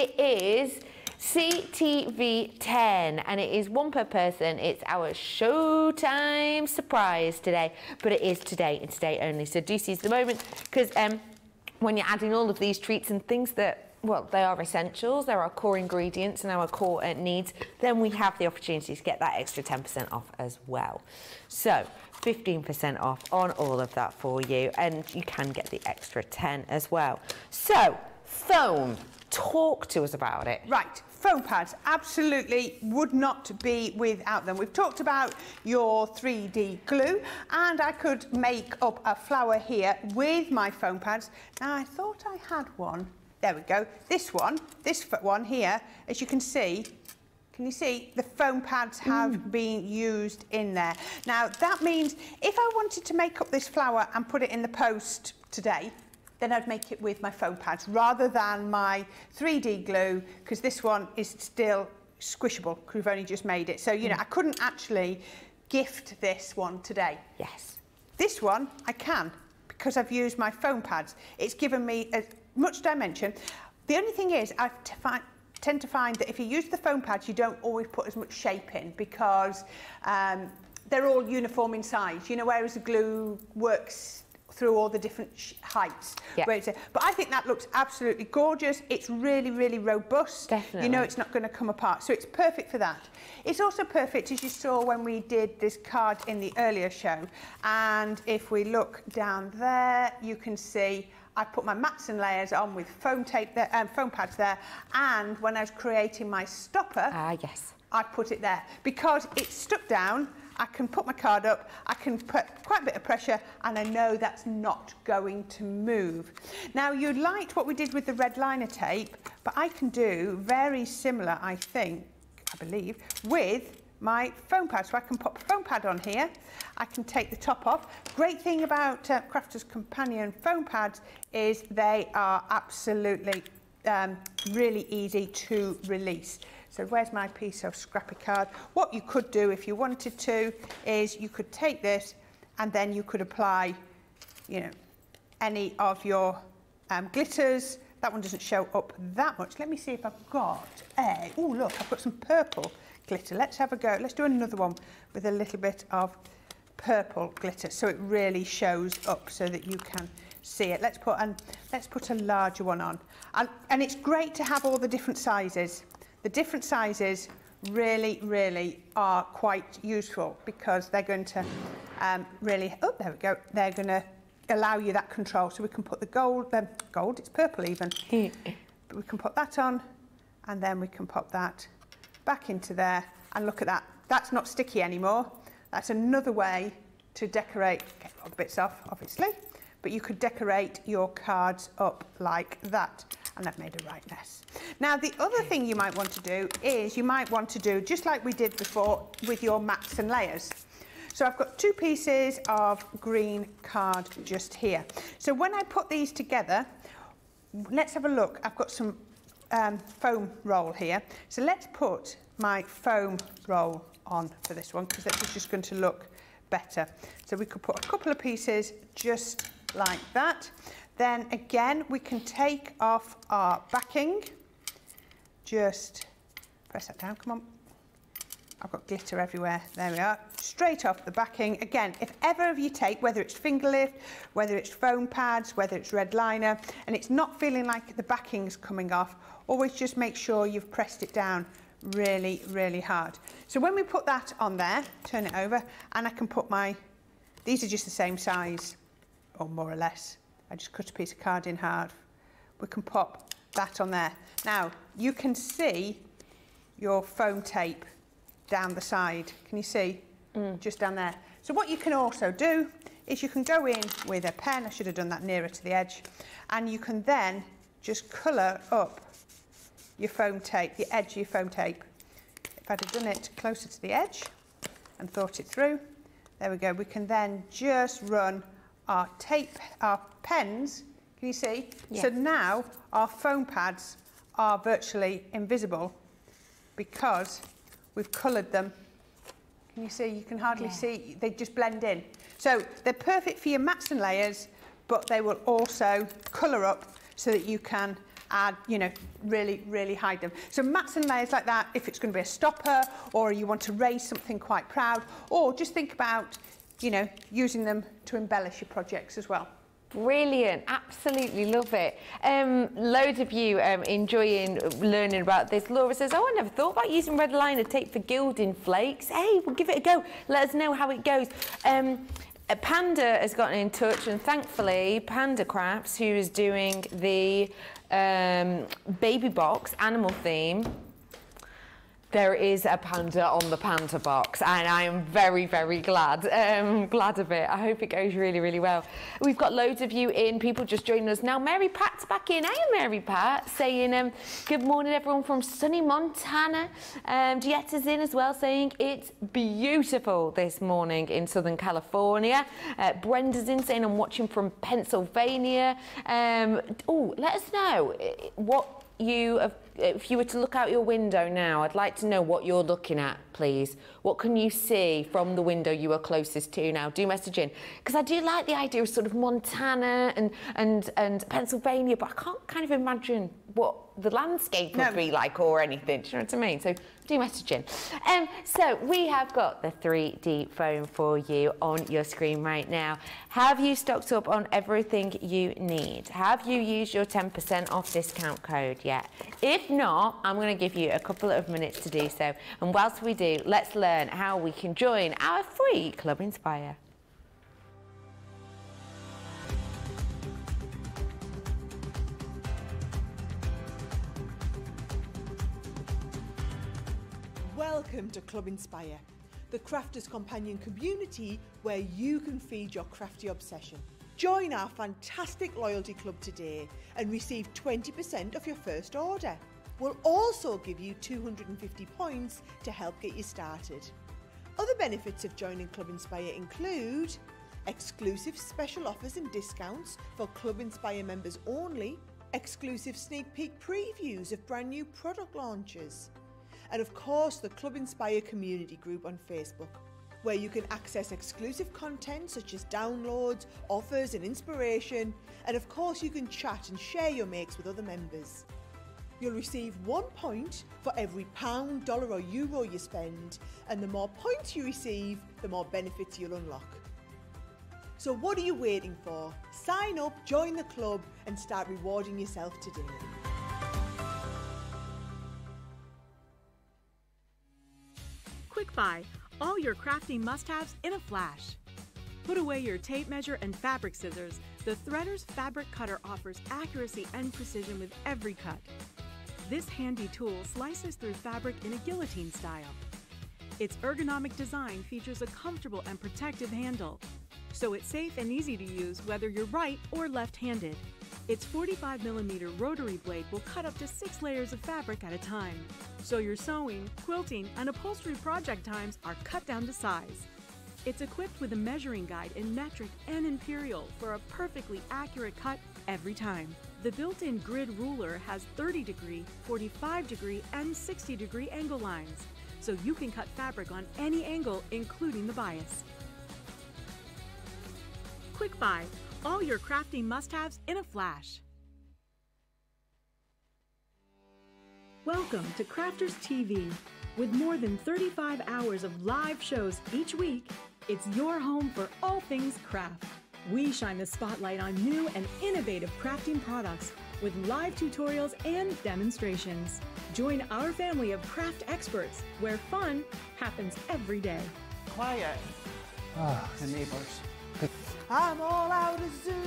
It is C T V ten, and it is one per person. It's our showtime surprise today, but it is today and today only. So do seize the moment, because um, when you're adding all of these treats and things that, well, they are essentials, they're our core ingredients and our core uh, needs, then we have the opportunity to get that extra ten percent off as well. So fifteen percent off on all of that for you, and you can get the extra ten as well. So foam, talk to us about it. Right. Foam pads absolutely would not be without them. We've talked about your three D glue, and I could make up a flower here with my foam pads. Now, I thought I had one. There we go. This one, this one here, as you can see, can you see the foam pads have mm. been used in there. Now, that means if I wanted to make up this flower and put it in the post today, then I'd make it with my foam pads rather than my three D glue, because this one is still squishable because we've only just made it. So, you know, I couldn't actually gift this one today. Yes. This one I can, because I've used my foam pads. It's given me as much dimension. The only thing is, I tend to find that if you use the foam pads, you don't always put as much shape in, because um, they're all uniform in size, you know, whereas the glue works through all the different heights. Yep. Where it's a, but I think that looks absolutely gorgeous. It's really, really robust. Definitely. You know it's not going to come apart. So it's perfect for that. It's also perfect, as you saw when we did this card in the earlier show. And if we look down there, you can see I put my mats and layers on with foam tape there, um, foam pads there. And when I was creating my stopper, ah, yes, I put it there because it's stuck down. I can put my card up, I can put quite a bit of pressure, and I know that's not going to move. Now, you liked what we did with the red liner tape, but I can do very similar, I think, I believe, with my foam pad. So I can pop a foam pad on here, I can take the top off. Great thing about uh, Crafter's Companion foam pads is they are absolutely um, really easy to release. So where's my piece of scrappy card? What you could do if you wanted to is you could take this and then you could apply, you know, any of your um, glitters. That one doesn't show up that much. Let me see if I've got a, oh look, I've got some purple glitter. Let's have a go. Let's do another one with a little bit of purple glitter so it really shows up so that you can see it. Let's put, an, let's put a larger one on. And, and it's great to have all the different sizes. The different sizes really, really are quite useful because they're going to um, really, oh, there we go, they're going to allow you that control. So we can put the gold, um, gold, it's purple even, but we can put that on and then we can pop that back into there and look at that. That's not sticky anymore. That's another way to decorate, get all the bits off, obviously, but you could decorate your cards up like that. And I've made a right mess. Now, the other thing you might want to do is you might want to do, just like we did before, with your mats and layers. So I've got two pieces of green card just here. So when I put these together, let's have a look. I've got some um, foam roll here. So let's put my foam roll on for this one, because that's just going to look better. So we could put a couple of pieces just like that. Then again, we can take off our backing. Just press that down, come on. I've got glitter everywhere, there we are. Straight off the backing. Again, if ever of you take, whether it's finger lift, whether it's foam pads, whether it's red liner, and it's not feeling like the backing's coming off, always just make sure you've pressed it down really, really hard. So when we put that on there, turn it over, and I can put my, these are just the same size, or more or less. I just cut a piece of card in half. We can pop that on there. Now, you can see your foam tape down the side. Can you see? Mm. Just down there. So what you can also do is you can go in with a pen. I should have done that nearer to the edge. And you can then just colour up your foam tape, the edge of your foam tape. If I'd have done it closer to the edge and thought it through, there we go. We can then just run our tape, our pens, can you see? Yeah. So now our foam pads are virtually invisible because we've coloured them. Can you see? You can hardly yeah. see, they just blend in. So they're perfect for your mats and layers, but they will also colour up so that you can add, you know, really, really hide them. So mats and layers like that, if it's going to be a stopper or you want to raise something quite proud, or just think about, you know, using them to embellish your projects as well. Brilliant, absolutely love it. Um, loads of you um, enjoying learning about this. Laura says, oh, I never thought about using red liner tape for gilding flakes. Hey, we'll give it a go. Let us know how it goes. Um, Panda has gotten in touch, and thankfully Panda Crafts, who is doing the um, baby box animal theme, there is a panda on the panda box, and I am very, very glad, um, glad of it. I hope it goes really, really well. We've got loads of you in, people just joining us now. Mary Pat's back in. Hey, Mary Pat, saying um, good morning, everyone from sunny Montana. Um, Dietta's in as well, saying it's beautiful this morning in Southern California. Uh, Brenda's in, saying I'm watching from Pennsylvania. Um, oh, let us know what you have, if you were to look out your window now, I'd like to know what you're looking at, please. What can you see from the window you are closest to now? Do message in, because I do like the idea of sort of Montana and and and Pennsylvania, but I can't kind of imagine what the landscape would no. be like or anything. Do you know what I mean? So do message in. Um, so we have got the three D foam for you on your screen right now. Have you stocked up on everything you need? Have you used your ten percent off discount code yet? If not, I'm going to give you a couple of minutes to do so. And whilst we do, let's learn how we can join our free Club Inspire. Welcome to Club Inspire, the Crafter's Companion community where you can feed your crafty obsession. Join our fantastic loyalty club today and receive twenty percent off your first order. We'll also give you two hundred and fifty points to help get you started. Other benefits of joining Club Inspire include exclusive special offers and discounts for Club Inspire members only, exclusive sneak peek previews of brand new product launches, and of course the Club Inspire community group on Facebook, where you can access exclusive content such as downloads, offers and inspiration, and of course you can chat and share your makes with other members. You'll receive one point for every pound, dollar or euro you spend, and the more points you receive, the more benefits you'll unlock. So what are you waiting for? Sign up, join the club and start rewarding yourself today. Quick buy, all your crafting must-haves in a flash. Put away your tape measure and fabric scissors. The Threader's Fabric Cutter offers accuracy and precision with every cut. This handy tool slices through fabric in a guillotine style. Its ergonomic design features a comfortable and protective handle, so it's safe and easy to use whether you're right or left-handed. Its forty-five millimeter rotary blade will cut up to six layers of fabric at a time, so your sewing, quilting, and upholstery project times are cut down to size. It's equipped with a measuring guide in metric and imperial for a perfectly accurate cut every time. The built-in grid ruler has thirty degree, forty-five degree, and sixty degree angle lines, so you can cut fabric on any angle, including the bias. Quick buy. All your crafting must-haves in a flash. Welcome to Crafters T V. With more than thirty-five hours of live shows each week, it's your home for all things craft. We shine the spotlight on new and innovative crafting products with live tutorials and demonstrations. Join our family of craft experts where fun happens every day. Quiet. Oh, the neighbors. I'm all out of Zoom.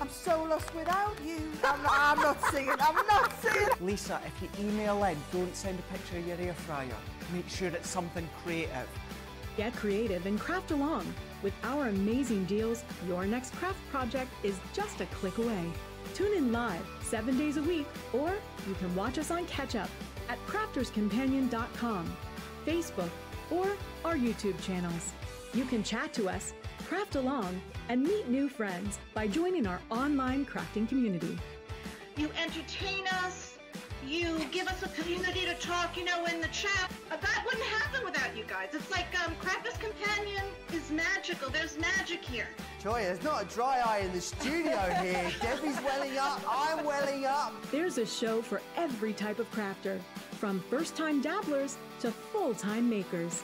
I'm so lost without you. I'm not, I'm not singing. I'm not singing. Lisa, if you email in, don't send a picture of your air fryer. Make sure it's something creative. Get creative and craft along. With our amazing deals, your next craft project is just a click away. Tune in live seven days a week, or you can watch us on catch-up at crafters companion dot com, Facebook, or our YouTube channels. You can chat to us, craft along, and meet new friends by joining our online crafting community. You entertain us, you give us a community to talk, you know, in the chat. That wouldn't happen without you guys. It's like um, Crafter's Companion is magical. There's magic here. Joy, there's not a dry eye in the studio here. Debbie's welling up, I'm welling up. There's a show for every type of crafter, from first-time dabblers to full-time makers.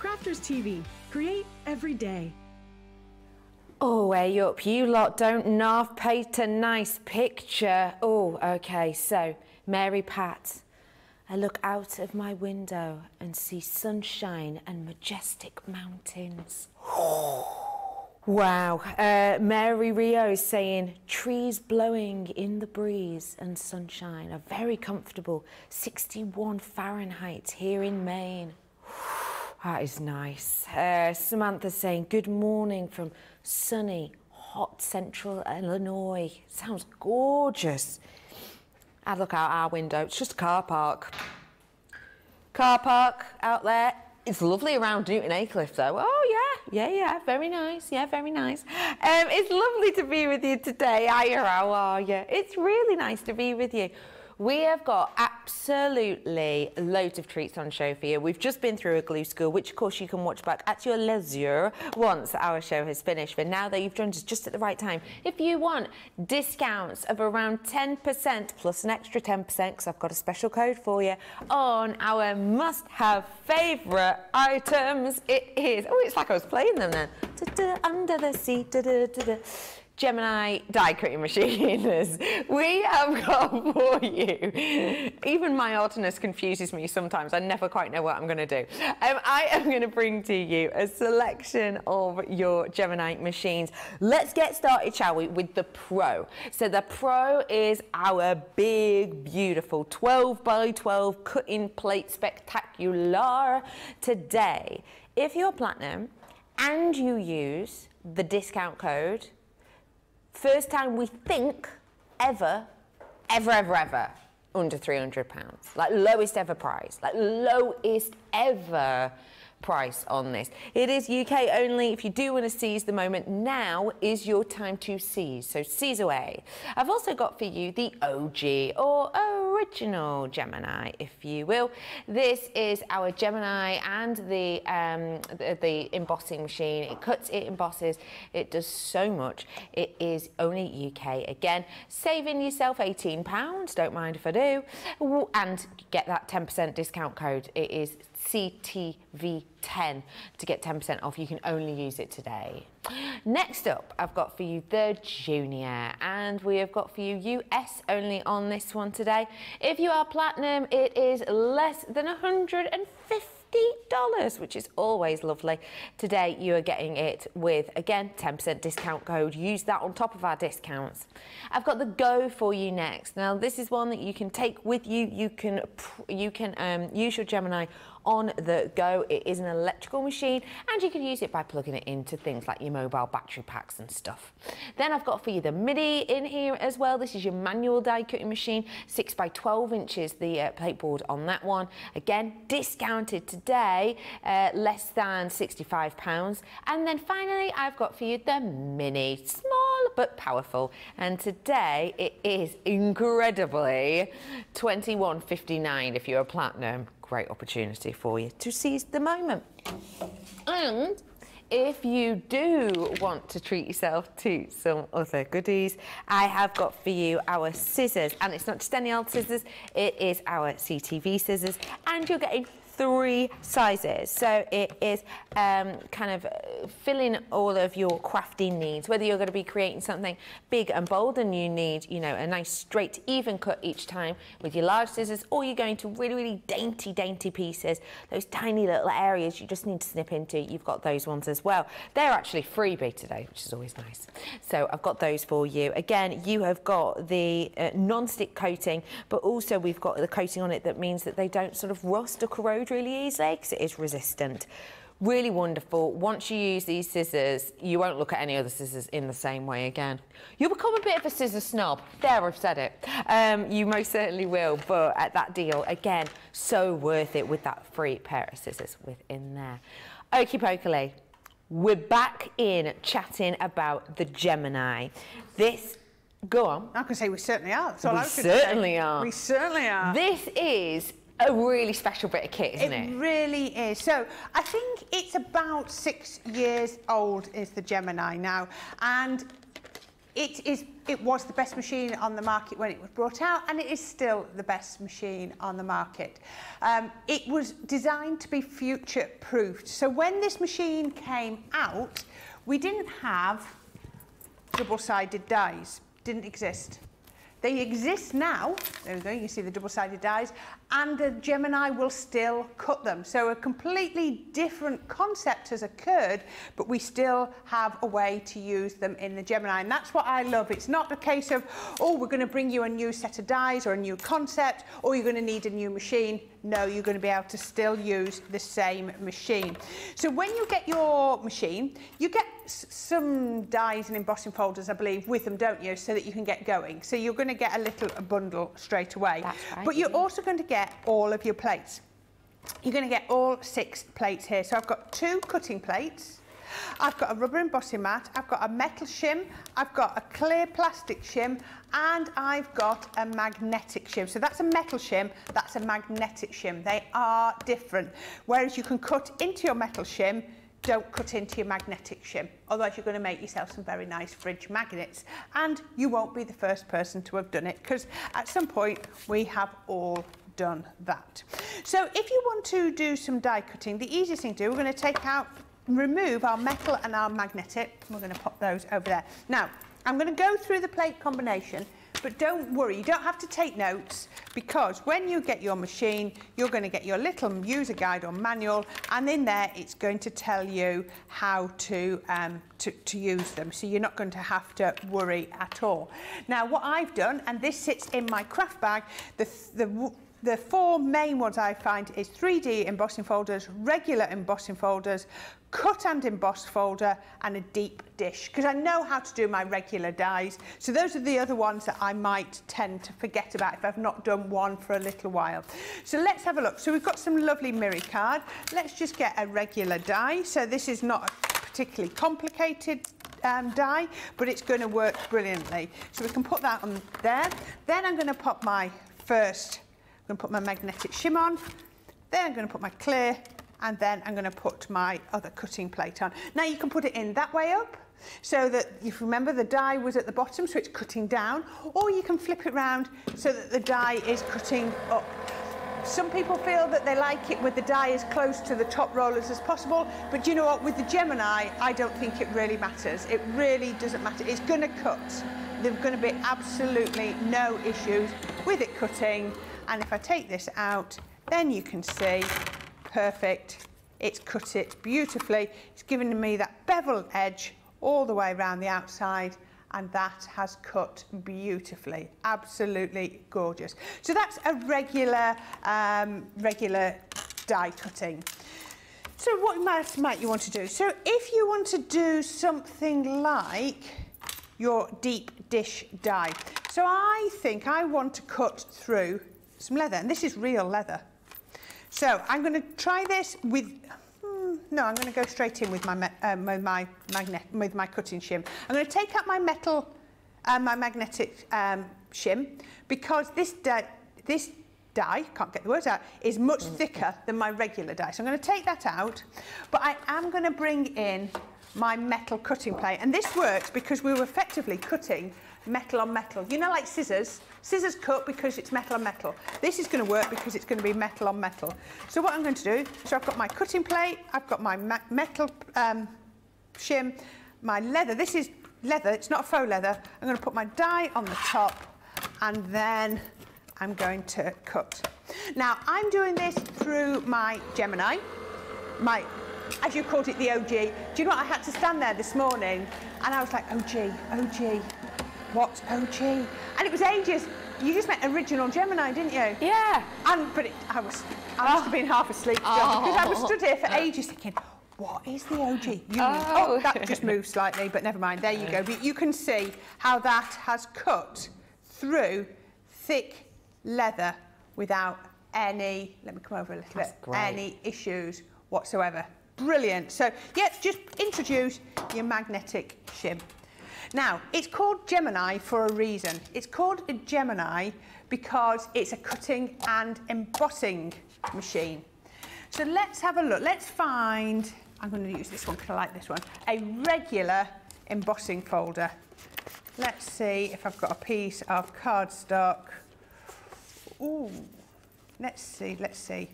Crafters T V, create every day. Oh, way up, you lot don't narf paint a nice picture. Oh, okay, so, Mary Pat, I look out of my window and see sunshine and majestic mountains. Wow, uh, Mary Rio is saying, trees blowing in the breeze and sunshine are very comfortable, sixty-one Fahrenheit here in Maine. That is nice. Uh, Samantha's saying, good morning from sunny, hot central Illinois. Sounds gorgeous. I look out our window, it's just a car park. Car park out there. It's lovely around Newton Aycliffe though. Oh yeah, yeah, yeah, very nice. Yeah, very nice. Um, it's lovely to be with you today. Hiya, how are you? It's really nice to be with you. We have got absolutely loads of treats on show for you. We've just been through a glue school, which of course you can watch back at your leisure once our show has finished. But now that you've joined us just at the right time, if you want discounts of around ten percent plus an extra ten percent, because I've got a special code for you, on our must-have favourite items, it is... Oh, it's like I was playing them then. Da-da, under the sea, da-da-da-da. Gemini die cutting machines. We have got for you. Even my oddness confuses me sometimes. I never quite know what I'm going to do. Um, I am going to bring to you a selection of your Gemini machines. Let's get started, shall we, with the Pro. So the Pro is our big, beautiful twelve by twelve cutting plate spectacular. Today, if you're platinum and you use the discount code, first time we think ever, ever, ever, ever, under three hundred pounds. Like lowest ever price, like lowest ever price on this. It is U K only. If you do want to seize the moment, now is your time to seize. So seize away. I've also got for you the O G or original Gemini, if you will. This is our Gemini and the, um, the, the embossing machine. It cuts, it embosses, it does so much. It is only U K again. Saving yourself eighteen pounds, don't mind if I do. And get that ten percent discount code. It is C T V ten to get ten percent off. You can only use it today. Next up, I've got for you the Junior, and we have got for you U S only on this one today. If you are platinum, it is less than one hundred fifty dollars, which is always lovely. Today you are getting it with, again, ten percent discount code. Use that on top of our discounts. I've got the Go for you next. Now this is one that you can take with you. You can you can um, use your Gemini on the go. It is an electrical machine, and you can use it by plugging it into things like your mobile battery packs and stuff. Then I've got for you the MIDI in here as well. This is your manual die cutting machine, six by twelve inches, the uh, plateboard on that one. Again, discounted today, uh, less than sixty-five pounds. And then finally, I've got for you the Mini, small but powerful. And today it is incredibly twenty-one fifty-nine if you're a platinum. Great opportunity for you to seize the moment. And if you do want to treat yourself to some other goodies, I have got for you our scissors, and it's not just any old scissors, it is our C T V scissors, and you're getting three sizes, so it is um, kind of filling all of your crafting needs, whether you're going to be creating something big and bold and you need, you know, a nice straight even cut each time with your large scissors, or you're going to really really dainty dainty pieces, those tiny little areas you just need to snip into, you've got those ones as well. They're actually freebie today, which is always nice, so I've got those for you. Again, you have got the uh, non-stick coating, but also we've got the coating on it that means that they don't sort of rust or corrode really easily because it is resistant. Really wonderful. Once you use these scissors, you won't look at any other scissors in the same way again. You'll become a bit of a scissor snob. There, I've said it. Um, you most certainly will, but at that deal, again, so worth it with that free pair of scissors within there. Okie pokey, we're back in chatting about the Gemini. This go on. I can say we certainly are. That's all we I certainly say. are. We certainly are. This is a really special bit of kit, isn't it? It really is. So I think it's about six years old is the Gemini now, and it is it was the best machine on the market when it was brought out, and it is still the best machine on the market. Um, it was designed to be future proofed. So when this machine came out, we didn't have double-sided dies, didn't exist. They exist now, there we go, you can see the double-sided dies, and the Gemini will still cut them. So a completely different concept has occurred, but we still have a way to use them in the Gemini, and that's what I love. It's not a case of, oh, we're going to bring you a new set of dies or a new concept, or you're going to need a new machine. No, you're going to be able to still use the same machine. So when you get your machine, you get some dies and embossing folders, I believe, with them, don't you, so that you can get going. So you're going to get a little bundle straight away. That's right. But you're also going to get all of your plates. You're going to get all six plates here. So I've got two cutting plates, I've got a rubber embossing mat, I've got a metal shim, I've got a clear plastic shim, and I've got a magnetic shim. So that's a metal shim, that's a magnetic shim. They are different. Whereas you can cut into your metal shim, don't cut into your magnetic shim, otherwise you're going to make yourself some very nice fridge magnets, and you won't be the first person to have done it, because at some point we have all done that. So if you want to do some die cutting, the easiest thing to do, we're going to take out, remove our metal and our magnetic, and we're going to pop those over there. Now I'm going to go through the plate combination, but don't worry, you don't have to take notes, because when you get your machine, you're going to get your little user guide or manual, and in there it's going to tell you how to, um, to, to use them, so you're not going to have to worry at all. Now what I've done, and this sits in my craft bag, the, the, the four main ones I find is three D embossing folders, regular embossing folders, cut and emboss folder, and a deep dish, because I know how to do my regular dies, so those are the other ones that I might tend to forget about if I've not done one for a little while. So let's have a look. So we've got some lovely Mirri card. Let's just get a regular die. So this is not a particularly complicated um, die, but it's going to work brilliantly, so we can put that on there. Then I'm going to pop my first I'm going to put my magnetic shim on, then I'm going to put my clear, and then I'm going to put my other cutting plate on. Now you can put it in that way up, so that, if you remember, the die was at the bottom, so it's cutting down, or you can flip it round so that the die is cutting up. Some people feel that they like it with the die as close to the top rollers as possible, but you know what, with the Gemini, I don't think it really matters. It really doesn't matter. It's going to cut. There's going to be absolutely no issues with it cutting, and if I take this out, then you can see, perfect, it's cut it beautifully. It's given me that beveled edge all the way around the outside, and that has cut beautifully, absolutely gorgeous. So that's a regular um, regular die cutting. So what might, might you want to do? So if you want to do something like your deep dish die, so I think I want to cut through some leather, and this is real leather. So I'm going to try this with, hmm, no, I'm going to go straight in with my um, with my magnet with my cutting shim. I'm going to take out my metal, uh, my magnetic um, shim, because this di this die, can't get the words out, is much thicker than my regular die. So I'm going to take that out, but I am going to bring in my metal cutting plate. And this works because we were effectively cutting metal on metal. You know, like scissors. Scissors cut because it's metal on metal. This is going to work because it's going to be metal on metal. So what I'm going to do, so I've got my cutting plate, I've got my metal um, shim, my leather. This is leather, it's not faux leather. I'm going to put my die on the top and then I'm going to cut. Now, I'm doing this through my Gemini, my, as you called it, the O G. Do you know what? I had to stand there this morning and I was like, O G, O G, what's O G? And it was ages. You just meant original Gemini, didn't you? Yeah. And but it, I was, I must oh. have been half asleep, oh. because I was stood here for ages thinking, what is the O G? You oh. oh, that just moved slightly, but never mind. There you go. But you can see how that has cut through thick leather without any, let me come over a little That's bit, great. any issues whatsoever. Brilliant. So, yeah, just introduce your magnetic shim. Now, it's called Gemini for a reason. It's called a Gemini because it's a cutting and embossing machine. So let's have a look. Let's find, I'm going to use this one because I like this one, a regular embossing folder. Let's see if I've got a piece of cardstock. Ooh, let's see, let's see.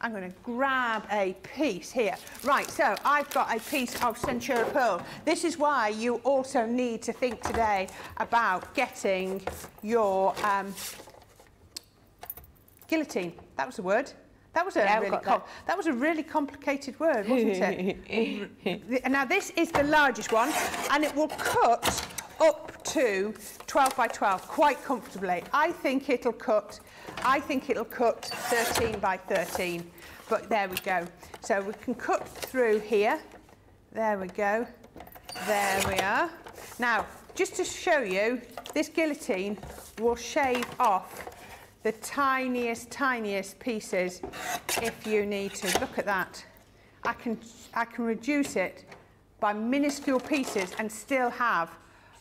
I'm going to grab a piece here. Right, so I've got a piece of Centura Pearl. This is why you also need to think today about getting your um, guillotine. That was the word. That was a yeah, really that. that was a really complicated word, wasn't it? Now this is the largest one, and it will cut up to twelve by twelve quite comfortably. I think it'll cut. I think it'll cut thirteen by thirteen, but there we go. So we can cut through here. There we go. There we are. Now, just to show you, this guillotine will shave off the tiniest, tiniest pieces if you need to. Look at that. I can, I can reduce it by minuscule pieces and still have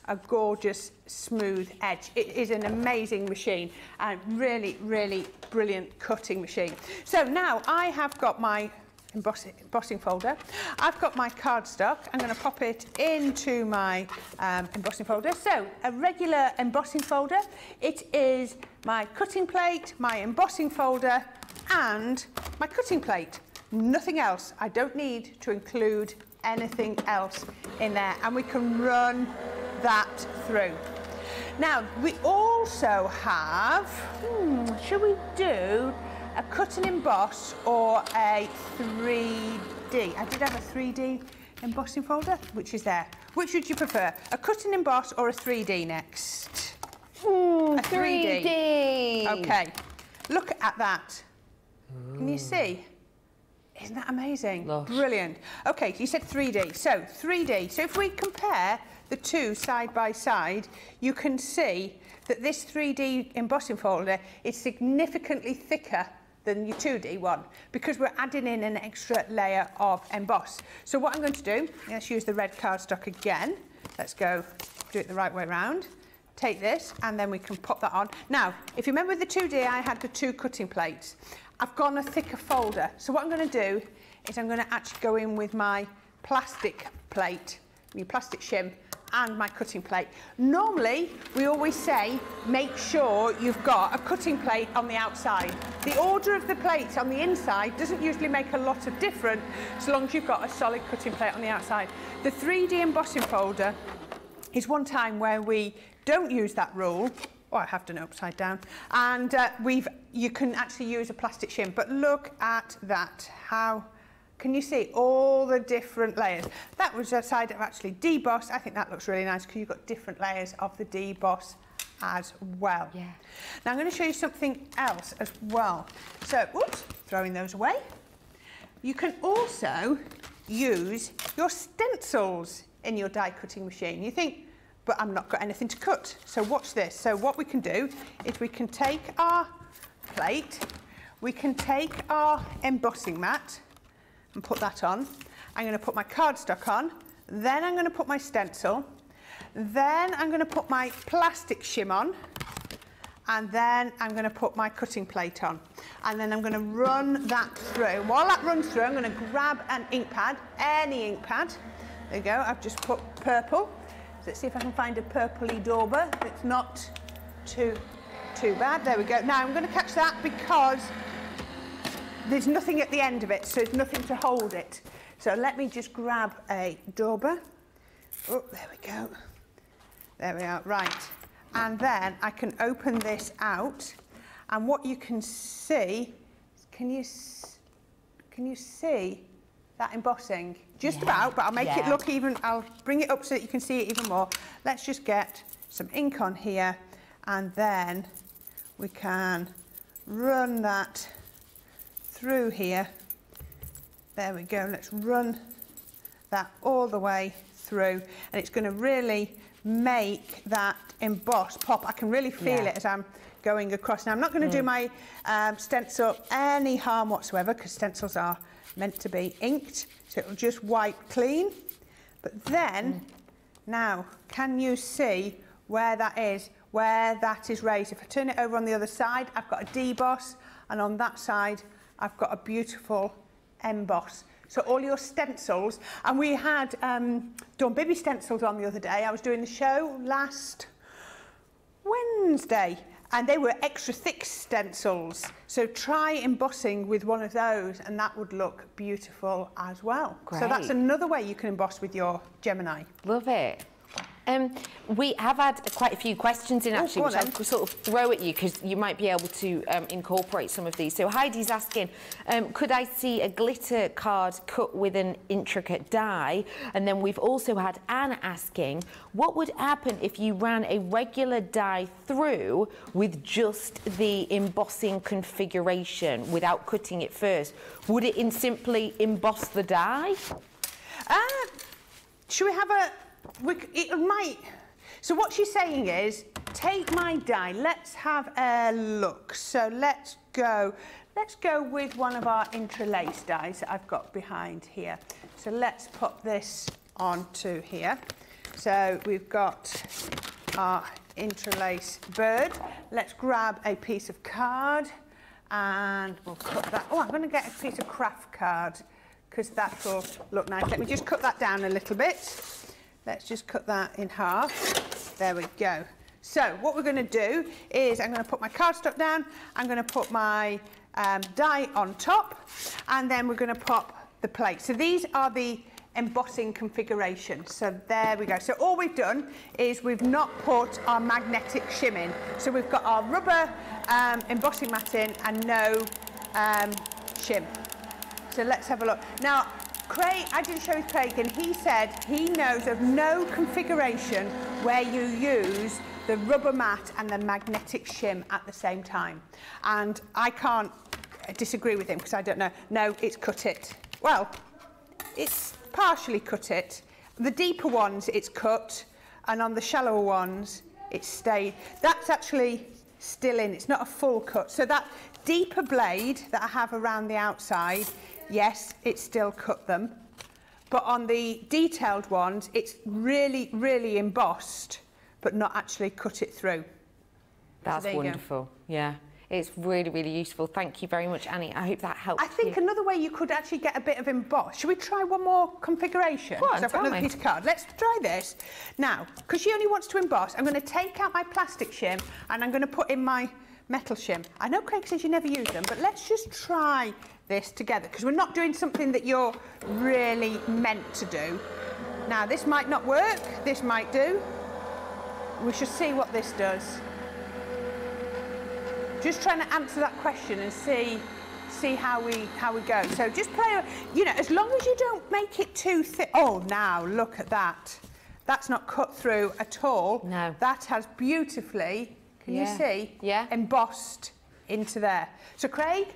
a gorgeous smooth edge. It is an amazing machine, and really, really brilliant cutting machine. So now I have got my embossing, embossing folder. I've got my cardstock. I'm going to pop it into my um, embossing folder. So a regular embossing folder. It is my cutting plate, my embossing folder, and my cutting plate. Nothing else. I don't need to include anything else in there, and we can run that through. Now we also have, hmm, should we do a cut and emboss or a three D? I did have a three D embossing folder, which is there. Which would you prefer? A cut and emboss or a three D next? Ooh, a three D. three D. Okay, look at that. Ooh. Can you see? Isn't that amazing? Lush. Brilliant. Okay, you said three D. So three D. So if we compare the two side by side, you can see that this three D embossing folder is significantly thicker than your two D one because we're adding in an extra layer of emboss. So what I'm going to do, let's use the red cardstock again. Let's go do it the right way round. Take this and then we can pop that on. Now, if you remember with the two D, I had the two cutting plates. I've gone a thicker folder. So what I'm going to do is I'm going to actually go in with my plastic plate, my plastic shim, and my cutting plate. Normally, we always say, make sure you've got a cutting plate on the outside. The order of the plates on the inside doesn't usually make a lot of difference, so long as you've got a solid cutting plate on the outside. The three D embossing folder is one time where we don't use that rule. Oh, I have done it upside down. And uh, we've, you can actually use a plastic shim, but look at that. How can you see all the different layers? That was a side of actually debossed. I think that looks really nice because you've got different layers of the deboss as well. Yeah. Now I'm going to show you something else as well. So, oops, throwing those away. You can also use your stencils in your die cutting machine. You think, but I've not got anything to cut. So watch this. So what we can do is we can take our plate, we can take our embossing mat, and put that on. I'm going to put my cardstock on, then I'm going to put my stencil, then I'm going to put my plastic shim on, and then I'm going to put my cutting plate on, and then I'm going to run that through. While that runs through, I'm going to grab an ink pad, any ink pad. There you go, I've just put purple. Let's see if I can find a purpley dauber that's not too, too bad. There we go. Now I'm going to catch that because there's nothing at the end of it, so there's nothing to hold it. So let me just grab a dauber. Oh, there we go. There we are, right. And then I can open this out, and what you can see, can you, can you see that embossing? Just yeah. about, but I'll make yeah. it look even, I'll bring it up so that you can see it even more. Let's just get some ink on here, and then we can run that through here. There we go, let's run that all the way through, and it's going to really make that emboss pop. I can really feel yeah. it as I'm going across. Now I'm not going to mm. do my um, stencil any harm whatsoever, because stencils are meant to be inked, so it'll just wipe clean. But then mm. now can you see where that is, where that is raised? If I turn it over on the other side, I've got a deboss, and on that side I've got a beautiful emboss. So all your stencils, and we had um, Dawn Bibby stencils on the other day. I was doing the show last Wednesday, and they were extra thick stencils. So try embossing with one of those, and that would look beautiful as well. Great. So that's another way you can emboss with your Gemini. Love it. Um, we have had quite a few questions in, actually, oh, which I'll sort of throw at you because you might be able to um, incorporate some of these. So Heidi's asking, um, could I see a glitter card cut with an intricate die? And then we've also had Anne asking, what would happen if you ran a regular die through with just the embossing configuration without cutting it first? Would it in simply emboss the die? Uh, should we have a... We, it might. So what she's saying is, take my die. Let's have a look. So let's go. Let's go with one of our Intralace dies that I've got behind here. So let's pop this onto here. So we've got our Intralace bird. Let's grab a piece of card, and we'll cut that. Oh, I'm going to get a piece of craft card because that will look nice. Let me just cut that down a little bit. Let's just cut that in half. There we go. So what we're going to do is I'm going to put my cardstock down. I'm going to put my um, die on top, and then we're going to pop the plate. So these are the embossing configurations. So there we go. So all we've done is we've not put our magnetic shim in. So we've got our rubber um, embossing mat in and no um, shim. So let's have a look. Now, Craig, I did a show with Craig, and he said he knows of no configuration where you use the rubber mat and the magnetic shim at the same time. And I can't disagree with him because I don't know. No, it's cut it. Well, it's partially cut it. The deeper ones, it's cut, and on the shallower ones, it's stayed. That's actually still in. It's not a full cut. So that deeper blade that I have around the outside, yes, it still cut them, but on the detailed ones, it's really, really embossed, but not actually cut it through. That's so wonderful. Yeah, it's really, really useful. Thank you very much, Annie. I hope that helps. I think you. Another way you could actually get a bit of emboss. Should we try one more configuration? Go on, I've got another me. piece of card. Let's try this now, because she only wants to emboss. I'm going to take out my plastic shim, and I'm going to put in my metal shim. I know Craig says you never use them, but let's just try this together, because we're not doing something that you're really meant to do. Now, this might not work, this might do. We should see what this does. Just trying to answer that question and see see how we how we go. So just play, you know, as long as you don't make it too thick. Oh, now look at that. That's not cut through at all. No, that has beautifully, can yeah. you see, yeah, embossed into there. So Craig,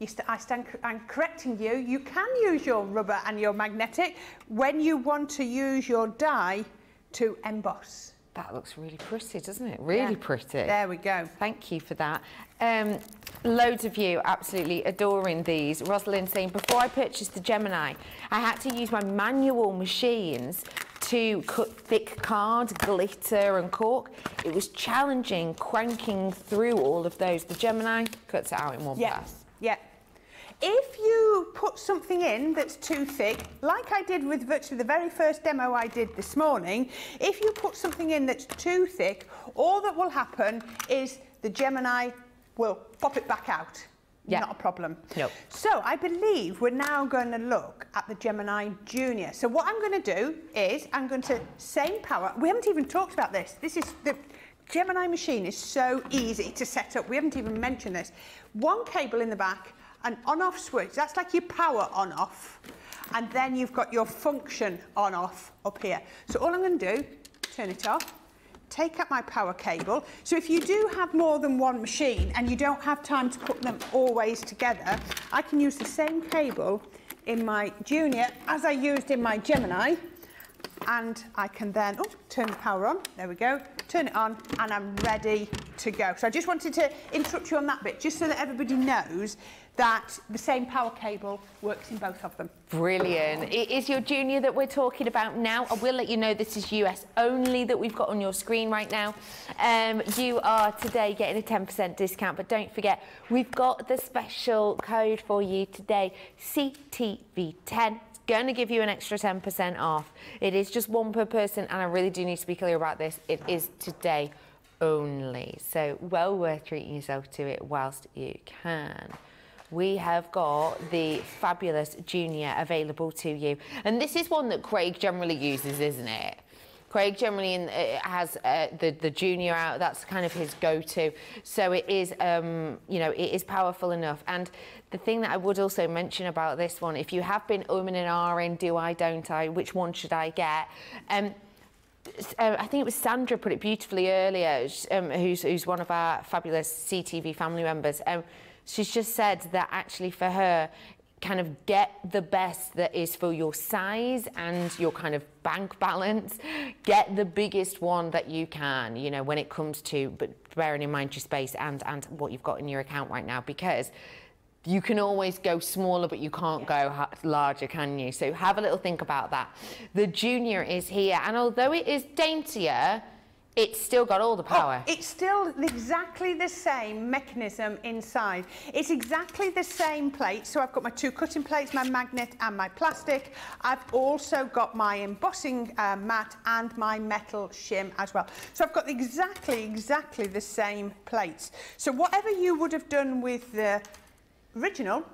You st I stand c I'm correcting you. You can use your rubber and your magnetic when you want to use your die to emboss. That looks really pretty, doesn't it? Really yeah. pretty. There we go. Thank you for that. Um, loads of you absolutely adoring these. Rosalind saying, before I purchased the Gemini, I had to use my manual machines to cut thick card, glitter and cork. It was challenging cranking through all of those. The Gemini cuts it out in one yeah. pass. Yeah. If you put something in that's too thick, like I did with virtually the very first demo I did this morning, if you put something in that's too thick, all that will happen is the Gemini will pop it back out. Yeah. Not a problem. Nope. So I believe we're now going to look at the Gemini Junior. So what I'm going to do is I'm going to same power. We haven't even talked about this. This is the Gemini machine is so easy to set up. We haven't even mentioned this. One cable in the back, an on-off switch. That's like your power on-off. And then you've got your function on-off up here. So all I'm going to do, turn it off. Take up my power cable. So if you do have more than one machine and you don't have time to put them always together, I can use the same cable in my Junior as I used in my Gemini, and I can then oh, turn the power on. There we go. Turn it on and I'm ready to go. So I just wanted to interrupt you on that bit, just so that everybody knows that the same power cable works in both of them. Brilliant. It is your Junior that we're talking about now. I will let you know this is U S only that we've got on your screen right now. Um, you are today getting a ten percent discount, but don't forget, we've got the special code for you today, C T V ten. Going to give you an extra ten percent off. It is just one per person, and I really do need to be clear about this. It is today only, so well worth treating yourself to it whilst you can. We have got the fabulous Junior available to you, and this is one that Craig generally uses, isn't it? Craig generally in, uh, has uh, the, the Junior out. That's kind of his go-to. So it is, um, you know, it is powerful enough. And the thing that I would also mention about this one, if you have been umming and ahhing, do I, don't I, which one should I get? Um, Uh, I think it was Sandra put it beautifully earlier, um, who's, who's one of our fabulous C T V family members. Um, she's just said that actually for her, kind of get the best that is for your size and your kind of bank balance. Get the biggest one that you can, you know, when it comes to, but bearing in mind your space and, and what you've got in your account right now, because you can always go smaller, but you can't go larger, can you? So have a little think about that. The Junior is here, and although it is daintier, it's still got all the power. Oh, it's still exactly the same mechanism inside. It's exactly the same plate. So I've got my two cutting plates, my magnet and my plastic. I've also got my embossing uh, mat and my metal shim as well. So I've got exactly, exactly the same plates. So whatever you would have done with the original,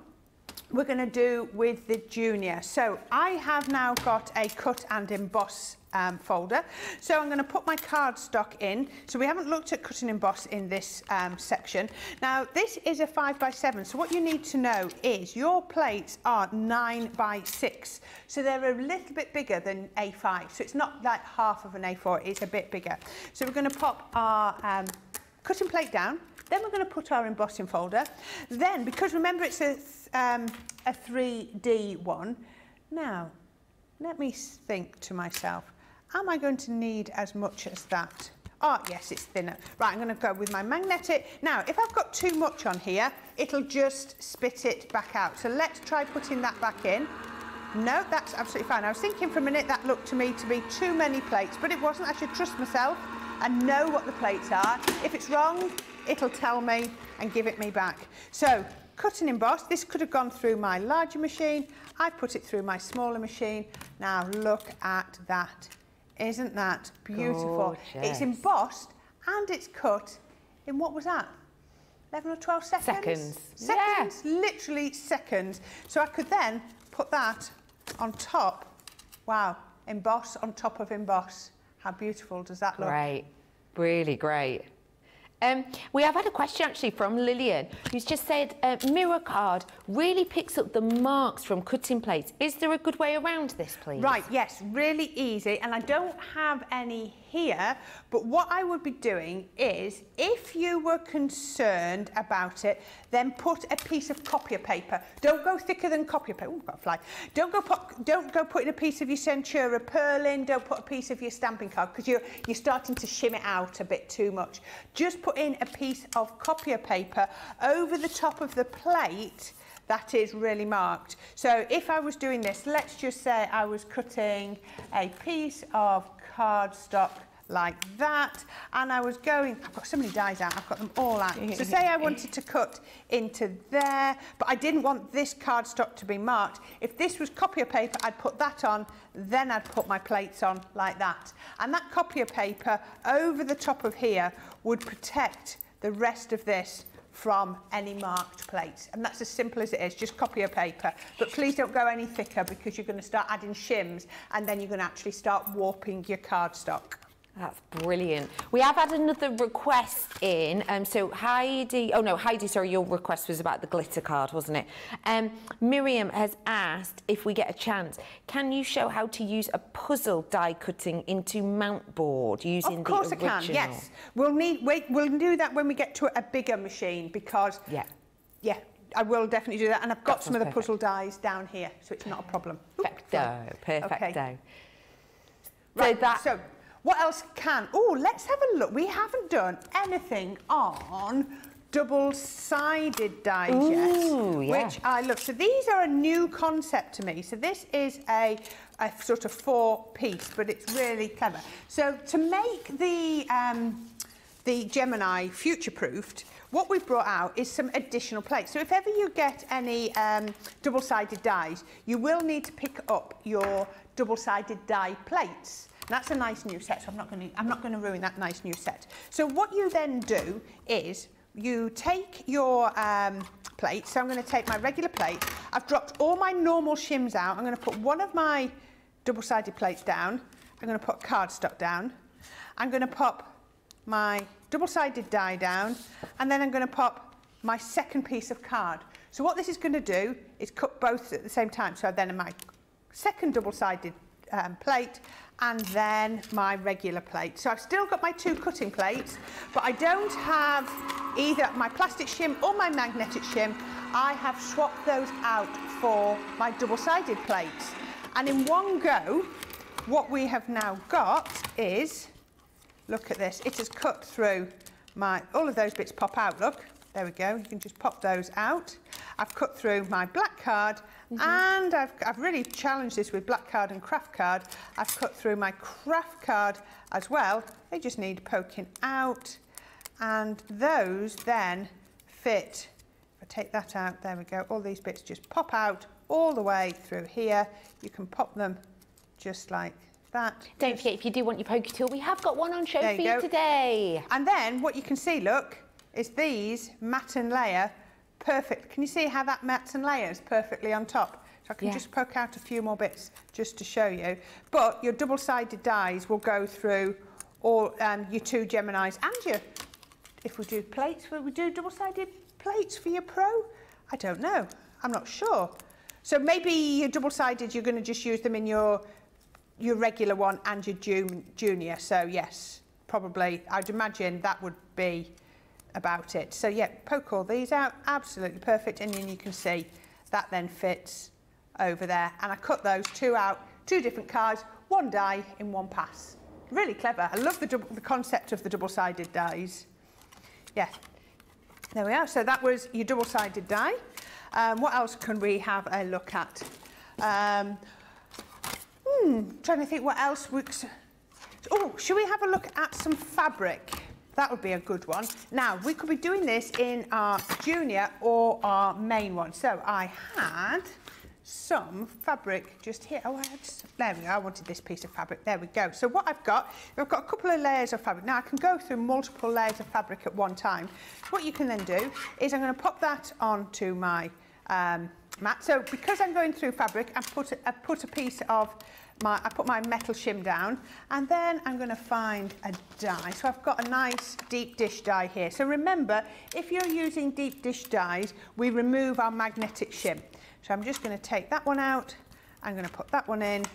we're going to do with the Junior. So I have now got a cut and emboss um, folder. So I'm going to put my cardstock in. So we haven't looked at cut and emboss in this um, section. Now this is a five by seven. So what you need to know is your plates are nine by six. So they're a little bit bigger than A five. So it's not like half of an A four. It's a bit bigger. So we're going to pop our um, cutting plate down. Then we're going to put our embossing folder. Then, because remember it's a, um, a three D one, now let me think to myself, am I going to need as much as that? Oh, yes, it's thinner. Right, I'm going to go with my magnetic. Now, if I've got too much on here, it'll just spit it back out. So let's try putting that back in. No, that's absolutely fine. I was thinking for a minute that looked to me to be too many plates, but it wasn't. I should trust myself and know what the plates are. If it's wrong, it'll tell me and give it me back. So cut and emboss, this could have gone through my larger machine. I've put it through my smaller machine. Now look at that. Isn't that beautiful? Gorgeous. It's embossed and it's cut in what was that? eleven or twelve seconds? Seconds. Seconds, yeah. Literally seconds. So I could then put that on top. Wow, emboss on top of emboss. How beautiful does that look? Great, really great. Um, we have had a question actually from Lillian, who's just said, uh, Mirri card really picks up the marks from cutting plates. Is there a good way around this, please? Right, yes, really easy. And I don't have any here, but what I would be doing is, if you were concerned about it, then put a piece of copier paper. Don't go thicker than copier paper. Oh, I've got a fly. Don't go, put, don't go putting a piece of your Centura Pearl in. Don't put a piece of your stamping card, because you're, you're starting to shim it out a bit too much. Just put in a piece of copier paper over the top of the plate that is really marked. So if I was doing this, let's just say I was cutting a piece of cardstock like that, and I was going, I've got so many dies out, I've got them all out. So say I wanted to cut into there, but I didn't want this cardstock to be marked. If this was copier paper, I'd put that on, then I'd put my plates on like that. And that copier paper over the top of here would protect the rest of this from any marked plates. And that's as simple as it is, just copier paper. But please don't go any thicker, because you're going to start adding shims, and then you're going to actually start warping your cardstock. That's brilliant. We have had another request in. Um, so Heidi, oh no, Heidi, sorry, your request was about the glitter card, wasn't it? Um, Miriam has asked, if we get a chance, can you show how to use a puzzle die cutting into mount board using the original? Of course I can, yes. We'll need, wait, we'll do that when we get to a bigger machine, because, yeah, yeah, I will definitely do that. And I've got some of the perfect puzzle dies down here, so it's not a problem. Perfecto, perfecto. Okay. Right, so that... So, what else can? Oh, let's have a look. We haven't done anything on double-sided dies yet, yeah, which I love. So these are a new concept to me. So this is a, a sort of four-piece, but it's really clever. So to make the um, the Gemini future-proofed, what we've brought out is some additional plates. So if ever you get any um, double-sided dies, you will need to pick up your double-sided die plates. That's a nice new set, so I'm not going to, I'm not going to ruin that nice new set. So what you then do is you take your um, plate. So I'm going to take my regular plate. I've dropped all my normal shims out. I'm going to put one of my double-sided plates down. I'm going to put cardstock down. I'm going to pop my double-sided die down, and then I'm going to pop my second piece of card. So what this is going to do is cut both at the same time. So then my second double-sided um, plate, and then my regular plate. So I've still got my two cutting plates, but I don't have either my plastic shim or my magnetic shim. I have swapped those out for my double-sided plates. And in one go, what we have now got is, look at this, it has cut through my, all of those bits pop out, look, there we go, you can just pop those out. I've cut through my black card, mm-hmm, and I've, I've really challenged this with black card and craft card. I've cut through my craft card as well. They just need poking out, and those then fit. If I take that out, there we go. All these bits just pop out all the way through here. You can pop them just like that. Don't just forget, if you do want your poke tool, we have got one on show for you, you today. And then what you can see, look, is these matte and layer. Perfect. Can you see how that mats and layers perfectly on top? So I can, yeah, just poke out a few more bits just to show you. But your double-sided dies will go through all um, your two Geminis and your, if we do plates, will we do double-sided plates for your Pro? I don't know. I'm not sure. So maybe your double-sided, you're going to just use them in your your regular one and your jun junior. So yes, probably. I'd imagine that would be about it. So yeah, poke all these out, absolutely perfect, and then you can see that then fits over there. And I cut those two out, two different cards, one die in one pass. Really clever. I love the, double, the concept of the double-sided dies. Yeah, there we are. So that was your double-sided die. Um, what else can we have a look at? Um, hmm, trying to think what else works. Oh, should we have a look at some fabric? That would be a good one. Now, we could be doing this in our junior or our main one. So I had some fabric just here. Oh, I had some, there we go. I wanted this piece of fabric. There we go. So what I've got, I've got a couple of layers of fabric. Now, I can go through multiple layers of fabric at one time. What you can then do is I'm going to pop that onto my um, mat. So because I'm going through fabric, I put, I put a piece of... My, I put my metal shim down, and then I'm going to find a die. So I've got a nice deep dish die here. So remember, if you're using deep dish dies, we remove our magnetic shim. So I'm just going to take that one out, I'm going to put that one in,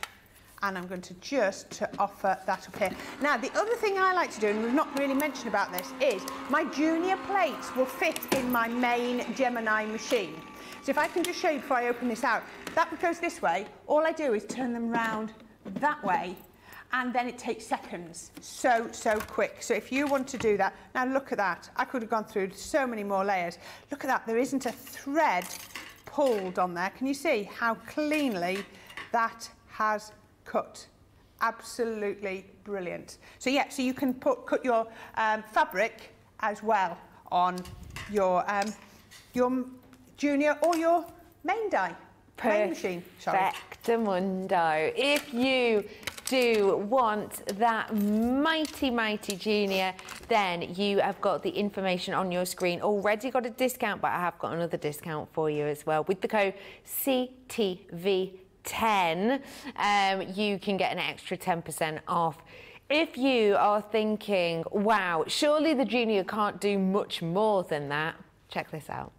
and I'm going to just to offer that up here. Now, the other thing I like to do, and we've not really mentioned about this, is my junior plates will fit in my main Gemini machine. So if I can just show you before I open this out, that goes this way. All I do is turn them round that way, and then it takes seconds. So, so quick. So if you want to do that, now look at that. I could have gone through so many more layers. Look at that. There isn't a thread pulled on there. Can you see how cleanly that has cut? Absolutely brilliant. So yeah, so you can put cut your um, fabric as well on your um, your junior or your main dye. Perfectamundo. If you do want that mighty, mighty junior, then you have got the information on your screen. Already got a discount, but I have got another discount for you as well. With the code C T V ten, um, you can get an extra ten percent off. If you are thinking, wow, surely the junior can't do much more than that, check this out.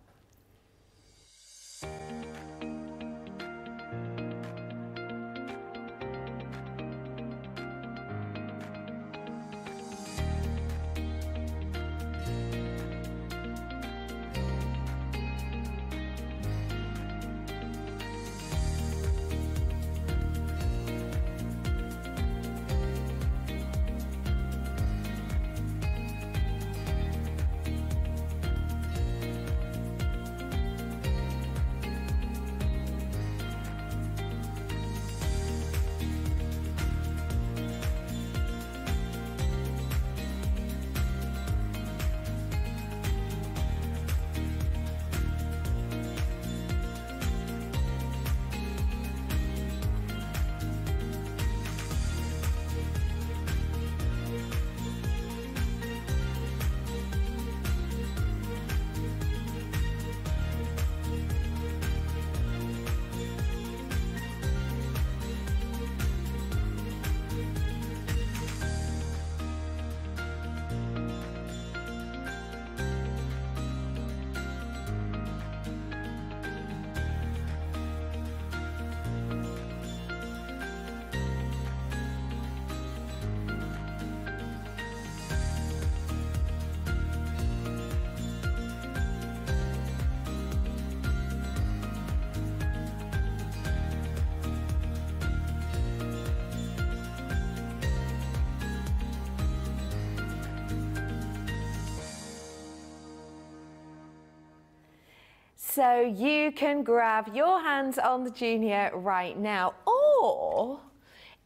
So you can grab your hands on the junior right now, or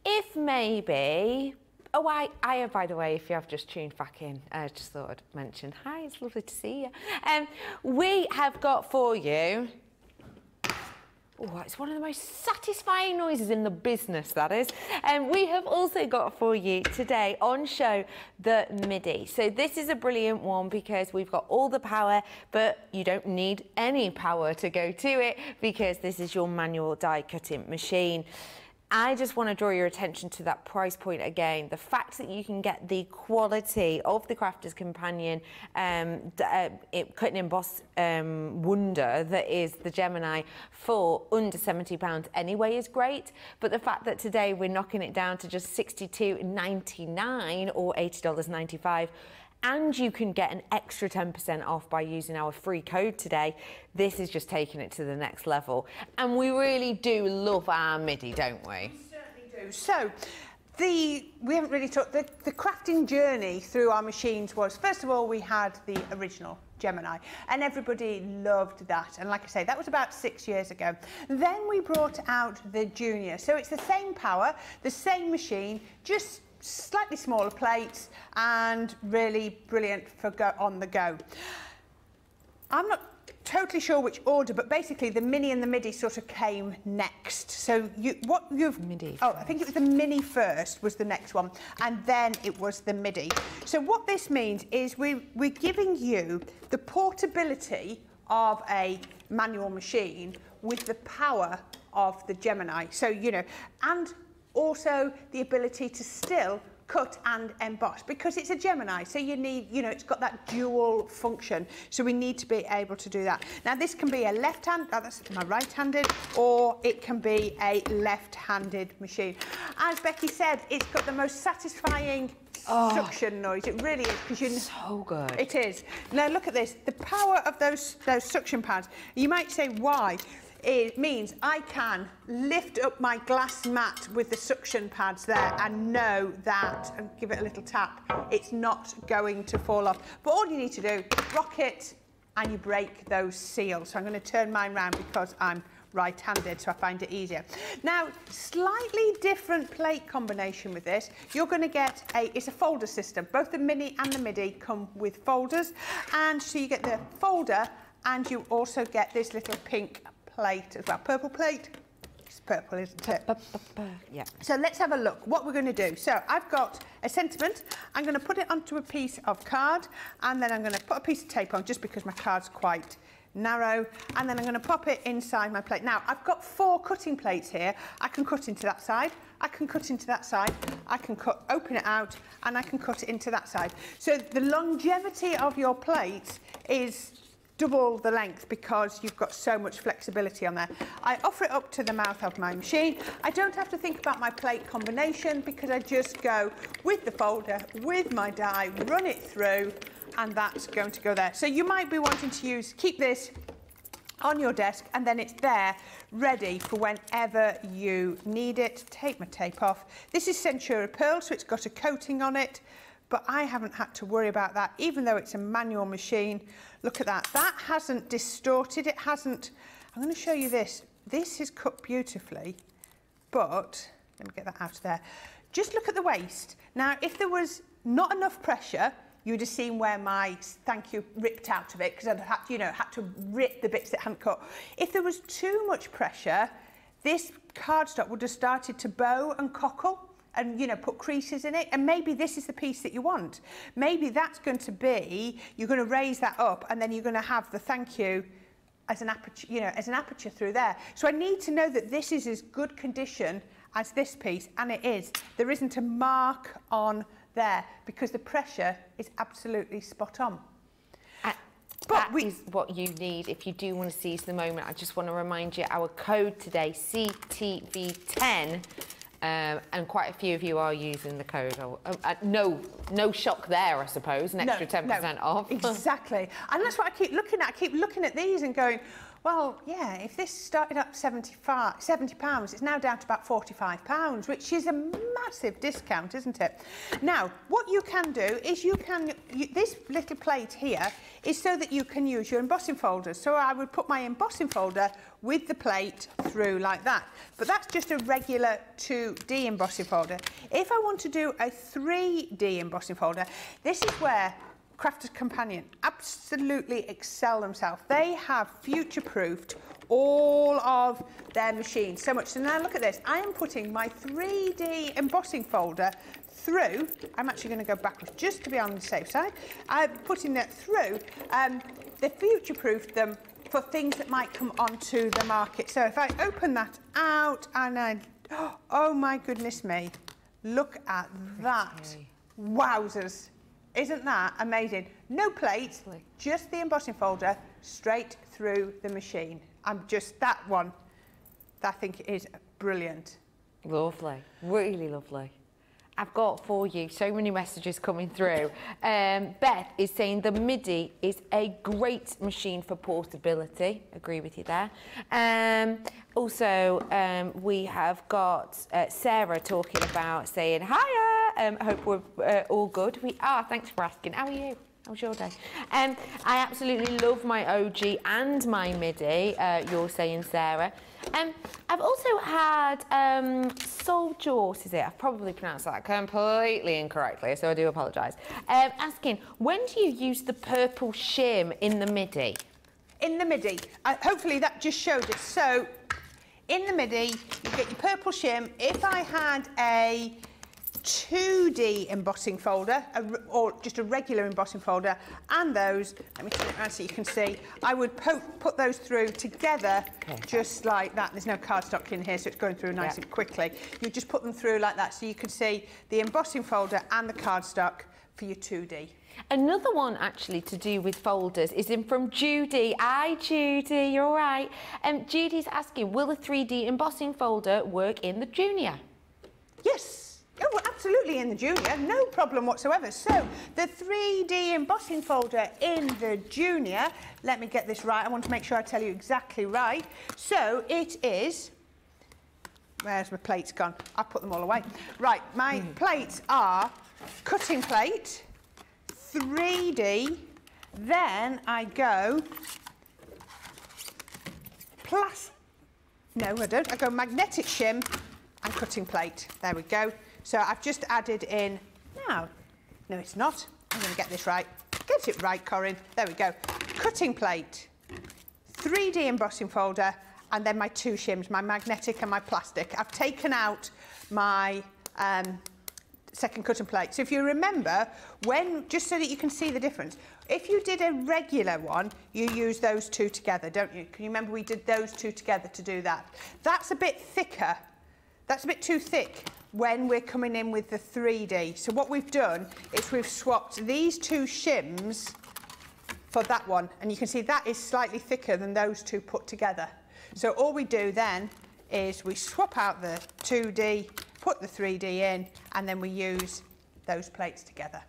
if maybe, oh, I, I by the way, if you have just tuned back in, I just thought I'd mention, hi, it's lovely to see you. Um, we have got for you, oh, it's one of the most satisfying noises in the business, that is. And um, we have also got for you today on show the MIDI. So this is a brilliant one because we've got all the power, but you don't need any power to go to it because this is your manual die cutting machine. I just want to draw your attention to that price point again. The fact that you can get the quality of the Crafter's Companion um, uh, it, cut and emboss um, wonder that is the Gemini for under seventy pounds anyway is great. But the fact that today we're knocking it down to just sixty-two ninety-nine or eighty dollars ninety-five, and you can get an extra ten percent off by using our free code today. This is just taking it to the next level. And we really do love our MIDI, don't we? We certainly do. So, the, we haven't really talked, the, the crafting journey through our machines was, first of all, we had the original Gemini, and everybody loved that. And like I say, that was about six years ago. Then we brought out the Junior. So it's the same power, the same machine, just slightly smaller plates and really brilliant for go on the go. I'm not totally sure which order, but basically the mini and the MIDI sort of came next. So you what you've MIDI oh first. I think it was the mini first was the next one, and then it was the MIDI. So what this means is we we're giving you the portability of a manual machine with the power of the Gemini. So you know, and also the ability to still cut and emboss because it's a Gemini, so you need, you know, it's got that dual function, so we need to be able to do that. Now this can be a left hand, oh, that's my right-handed, or it can be a left-handed machine. As Becky said, it's got the most satisfying oh, suction noise. It really is, because you're so good. It is. Now look at this, the power of those those suction pads. You might say why? It means I can lift up my glass mat with the suction pads there and know that, and give it a little tap, it's not going to fall off. But all you need to do, rock it, and you break those seals. So I'm going to turn mine round because I'm right-handed, so I find it easier. Now, slightly different plate combination with this. You're going to get a, it's a folder system. Both the mini and the midi come with folders. And so you get the folder and you also get this little pink plate as well. Purple plate. It's purple, isn't it? Yeah. So let's have a look what we're going to do. So I've got a sentiment. I'm going to put it onto a piece of card and then I'm going to put a piece of tape on just because my card's quite narrow, and then I'm going to pop it inside my plate. Now, I've got four cutting plates here. I can cut into that side, I can cut into that side, I can cut, open it out, and I can cut it into that side. So the longevity of your plates is double the length because you've got so much flexibility on there. I offer it up to the mouth of my machine. I don't have to think about my plate combination because I just go with the folder, with my die, run it through, and that's going to go there. So you might be wanting to use, keep this on your desk and then it's there ready for whenever you need it. Take my tape off. This is Centura Pearl, so it's got a coating on it, but I haven't had to worry about that, even though it's a manual machine. Look at that, that hasn't distorted, it hasn't. I'm going to show you this. This is cut beautifully, but let me get that out of there. Just look at the waist. Now, if there was not enough pressure, you'd have seen where my thank you ripped out of it because I'd had, you know, had to rip the bits that hadn't cut. If there was too much pressure, this cardstock would have started to bow and cockle and, you know, put creases in it. And maybe this is the piece that you want. Maybe that's going to be, you're going to raise that up and then you're going to have the thank you as an aperture, you know, as an aperture through there. So I need to know that this is as good condition as this piece, and it is. There isn't a mark on there because the pressure is absolutely spot on. Uh, but that we... is what you need if you do want to seize the moment. I just want to remind you our code today, C T V ten, um, and quite a few of you are using the code. Oh, uh, no, no shock there, I suppose. An extra ten percent no, no, off. Exactly, and that's what I keep looking at. I keep looking at these and going, well, yeah, if this started up seventy pounds, it's now down to about forty-five pounds, which is a massive discount, isn't it? Now, what you can do is you can, you, this little plate here is so that you can use your embossing folders. So I would put my embossing folder with the plate through like that. But that's just a regular two D embossing folder. If I want to do a three D embossing folder, this is where Crafter's Companion absolutely excel themselves. They have future-proofed all of their machines so much. So now look at this. I am putting my three D embossing folder through. I'm actually going to go backwards just to be on the safe side. I'm putting that through. Um, they future-proofed them for things that might come onto the market. So if I open that out and I... Oh, my goodness me. Look at that. Wowzers. Isn't that amazing? No plates, just the embossing folder straight through the machine. I'm just, that one, I think is brilliant. Lovely, really lovely. I've got for you so many messages coming through. Um, Beth is saying the MIDI is a great machine for portability. Agree with you there. Um, also, um, we have got uh, Sarah talking about saying, hiya. Um, I hope we're uh, all good. We are. Thanks for asking. How are you? How was your day? Um, I absolutely love my O G and my MIDI, uh, you're saying, Sarah. Um, I've also had um, Soul Jaws, is it? I've probably pronounced that completely incorrectly, so I do apologise. Um, asking, when do you use the purple shim in the MIDI? In the MIDI. Uh, hopefully that just showed it. So, in the MIDI, you get your purple shim. If I had a two D embossing folder or just a regular embossing folder and those, let me turn it around so you can see, I would put those through together. Okay. Just like that. There's no cardstock in here, so it's going through nice yep. and quickly. You just put them through like that so you can see the embossing folder and the cardstock for your two D. Another one actually to do with folders is in from Judy. Hi Judy, you're all right. Um, Judy's asking, will the three D embossing folder work in the Junior? Yes. Oh, absolutely in the Junior, no problem whatsoever. So, the three D embossing folder in the Junior, let me get this right, I want to make sure I tell you exactly right. So, it is, where's my plates gone? I've put them all away. Right, my mm. plates are cutting plate, three D, Then I go plastic. No, I don't. I go magnetic shim and cutting plate. There we go. So I've just added in now. No, it's not. I'm going to get this right. Get it right, Corinne. There we go. Cutting plate, three D embossing folder, and then my two shims, my magnetic and my plastic. I've taken out my um, second cutting plate. So if you remember, when, just so that you can see the difference, if you did a regular one, you use those two together, don't you? Can you remember we did those two together to do that? That's a bit thicker. That's a bit too thick when we're coming in with the three D. So what we've done is we've swapped these two shims for that one. And you can see that is slightly thicker than those two put together. So all we do then is we swap out the two D, put the three D in, and then we use those plates together.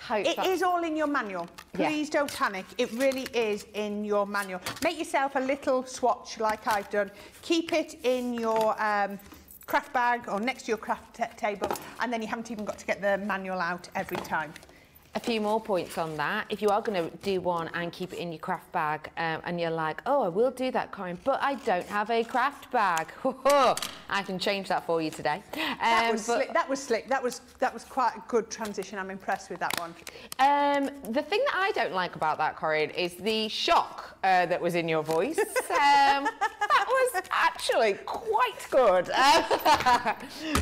Hope it is all in your manual. Please yeah. don't panic. It really is in your manual. Make yourself a little swatch like I've done. Keep it in your um, craft bag or next to your craft table, and then you haven't even got to get the manual out every time. A few more points on that. If you are going to do one and keep it in your craft bag um, and you're like, oh, I will do that, Corinne, but I don't have a craft bag. I can change that for you today. Um, that was slick. That was slick. That was, that was quite a good transition. I'm impressed with that one. Um, the thing that I don't like about that, Corinne, is the shock uh, that was in your voice. Um, that was actually quite good. Um,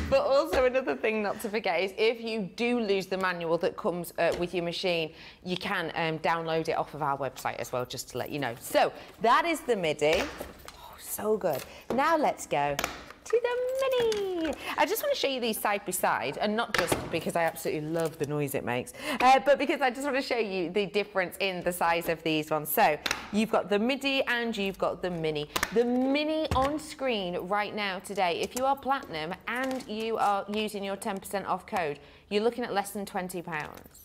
but also another thing not to forget is if you do lose the manual that comes uh, with your machine, you can um, download it off of our website as well, just to let you know. So that is the MIDI. Oh, so good. Now let's go to the mini. I just want to show you these side by side, and not just because I absolutely love the noise it makes, uh, but because I just want to show you the difference in the size of these ones. So you've got the MIDI and you've got the mini. The mini on screen right now today, if you are platinum and you are using your ten percent off code, you're looking at less than twenty pounds.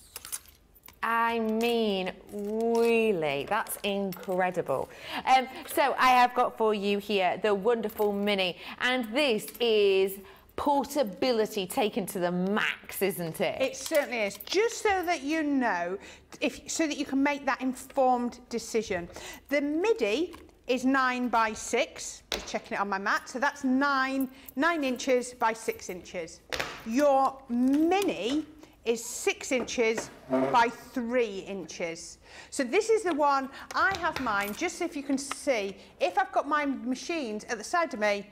I mean, really, that's incredible. Um, so I have got for you here the wonderful mini, and this is portability taken to the max, isn't it? It certainly is. Just so that you know, if, so that you can make that informed decision. The MIDI is nine by six, just checking it on my mat, so that's nine, nine inches by six inches. Your mini is six inches by three inches. So this is the one I have mine, just so if you can see, if I've got my machines at the side of me,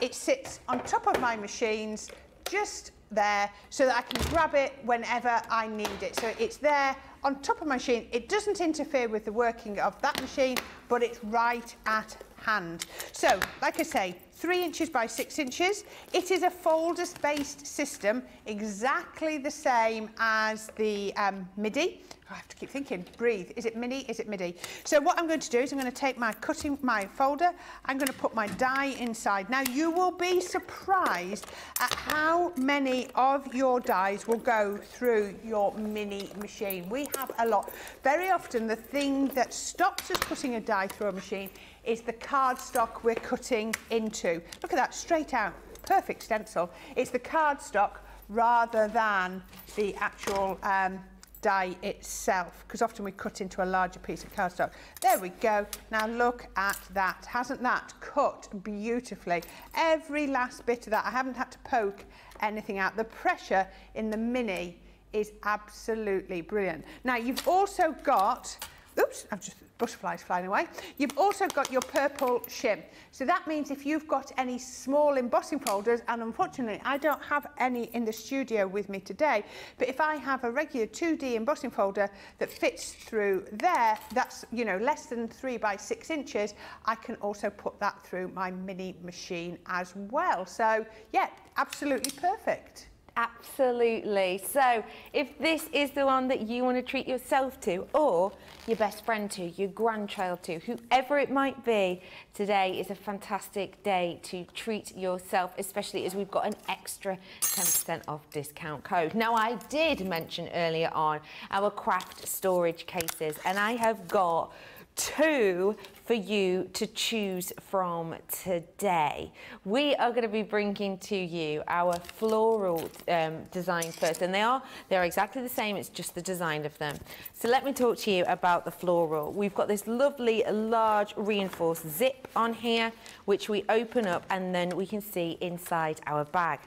it sits on top of my machines just there so that I can grab it whenever I need it. So it's there on top of my machine. It doesn't interfere with the working of that machine, but it's right at hand. So, like I say, three inches by six inches. It is a folders-based system, exactly the same as the um, MIDI. I have to keep thinking, breathe. Is it mini? Is it MIDI? So what I'm going to do is I'm going to take my cutting, my folder, I'm going to put my die inside. Now, you will be surprised at how many of your dies will go through your mini machine. We have a lot. Very often, the thing that stops us putting a die through a machine is the cardstock we're cutting into. Look at that, straight out, perfect stencil. It's the cardstock rather than the actual um, die itself, because often we cut into a larger piece of cardstock. There we go. Now look at that. Hasn't that cut beautifully? Every last bit of that. I haven't had to poke anything out. The pressure in the mini is absolutely brilliant. Now you've also got, oops, I've just, butterflies flying away. You've also got your purple shim. So that means if you've got any small embossing folders, and unfortunately I don't have any in the studio with me today, but if I have a regular two D embossing folder that fits through there, that's, you know, less than three by six inches, I can also put that through my mini machine as well. So yeah, absolutely perfect. Absolutely. So if this is the one that you want to treat yourself to, or your best friend to, your grandchild to, whoever it might be, today is a fantastic day to treat yourself, especially as we've got an extra ten percent off discount code. Now, I did mention earlier on our craft storage cases, and I have got two for you to choose from today. We are going to be bringing to you our floral um, design first, and they are they're exactly the same, it's just the design of them. So let me talk to you about the floral. We've got this lovely large reinforced zip on here, which we open up and then we can see inside our bag.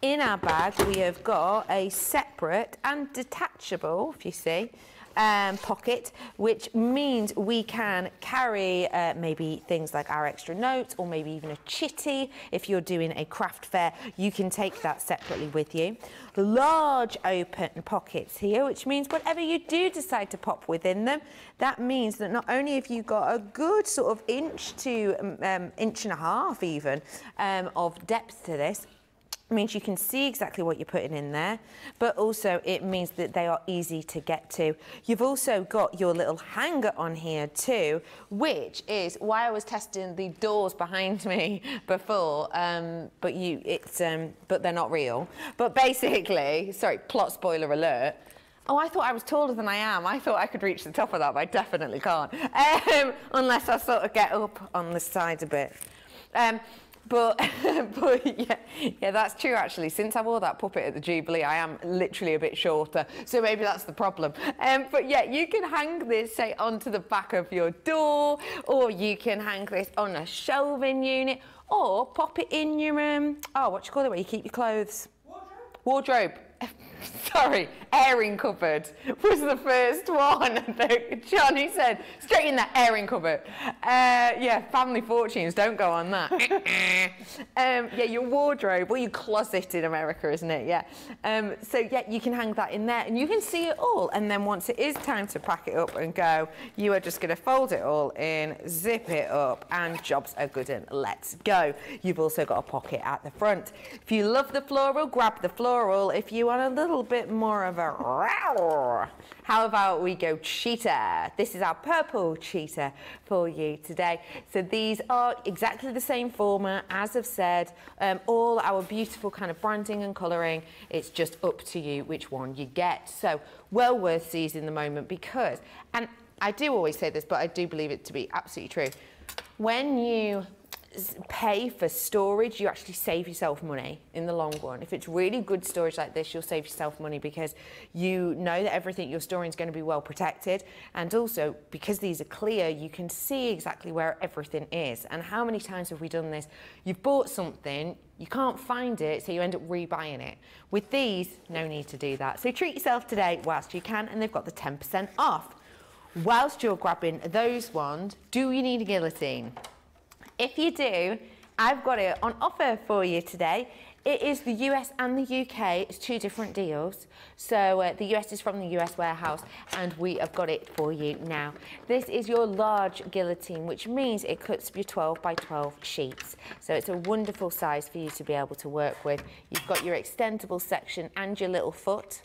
In our bag we have got a separate and detachable, if you see, Um, pocket, which means we can carry uh, maybe things like our extra notes or maybe even a chitty. If you're doing a craft fair, you can take that separately with you. Large open pockets here, which means whatever you do decide to pop within them, that means that not only have you got a good sort of inch to um, inch and a half even um, of depth to this, means you can see exactly what you're putting in there, but also it means that they are easy to get to. You've also got your little hanger on here too, which is why I was testing the doors behind me before, um, but you, it's, um, but they're not real. But basically, sorry, plot spoiler alert. Oh, I thought I was taller than I am. I thought I could reach the top of that, but I definitely can't, um, unless I sort of get up on the side a bit. Um, But, but yeah, yeah, that's true actually. Since I wore that puppet at the Jubilee, I am literally a bit shorter. So maybe that's the problem. Um, but yeah, you can hang this, say, onto the back of your door, or you can hang this on a shelving unit, or pop it in your, um, oh, what do you call it, where you keep your clothes? Wardrobe. Wardrobe. Sorry, airing cupboard was the first one. Johnny said, straight in that airing cupboard. Uh, yeah, family fortunes, don't go on that. um, yeah, your wardrobe, or your closet in America, isn't it? Yeah. Um, so yeah, you can hang that in there and you can see it all. And then once it is time to pack it up and go, you are just going to fold it all in, zip it up, and jobs are good and let's go. You've also got a pocket at the front. If you love the floral, grab the floral. If you want a little little bit more of a roar. How about we go cheetah? This is our purple cheetah for you today. So these are exactly the same format, as I've said, um, all our beautiful kind of branding and colouring. It's just up to you which one you get. So well worth seizing the moment, because, and I do always say this, but I do believe it to be absolutely true, when you pay for storage, you actually save yourself money in the long run. If it's really good storage like this, you'll save yourself money because you know that everything you're storing is going to be well protected, and also because these are clear, you can see exactly where everything is. And how many times have we done this? You've bought something, you can't find it, so you end up rebuying it. With these, no need to do that. So treat yourself today whilst you can, and they've got the ten percent off. Whilst you're grabbing those ones, do you need a guillotine? If you do, I've got it on offer for you today. It is the U S and the U K. It's two different deals. So uh, the U S is from the U S warehouse, and we have got it for you now. This is your large guillotine, which means it cuts your twelve by twelve sheets. So it's a wonderful size for you to be able to work with. You've got your extendable section and your little foot.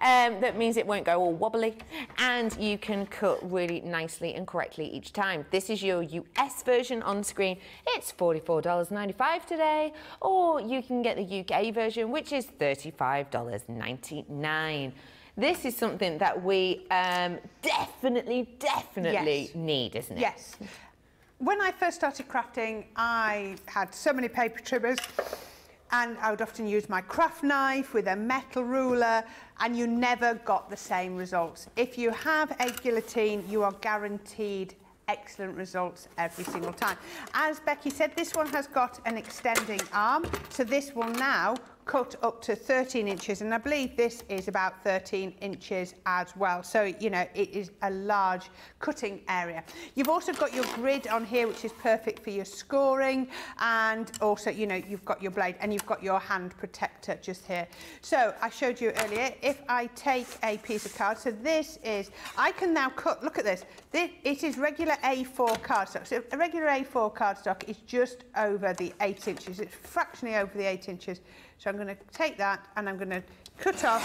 Um, that means it won't go all wobbly, and you can cut really nicely and correctly each time. This is your U S version on screen. It's forty-four ninety-five today, or you can get the U K version, which is thirty-five ninety-nine. This is something that we um, definitely, definitely yes. need, isn't it? Yes. When I first started crafting, I had so many paper trimmers, and I would often use my craft knife with a metal ruler, and you never got the same results. If you have a guillotine, you are guaranteed excellent results every single time. As Becky said, this one has got an extending arm, so this will now cut up to thirteen inches, and I believe this is about thirteen inches as well. So, you know, it is a large cutting area. You've also got your grid on here, which is perfect for your scoring, and also, you know, you've got your blade, and you've got your hand protector just here. So I showed you earlier, if I take a piece of card, so this is, I can now cut, look at this, this it is regular A four cardstock. So a regular A four cardstock is just over the eight inches, it's fractionally over the eight inches. So I'm going to take that and I'm going to cut off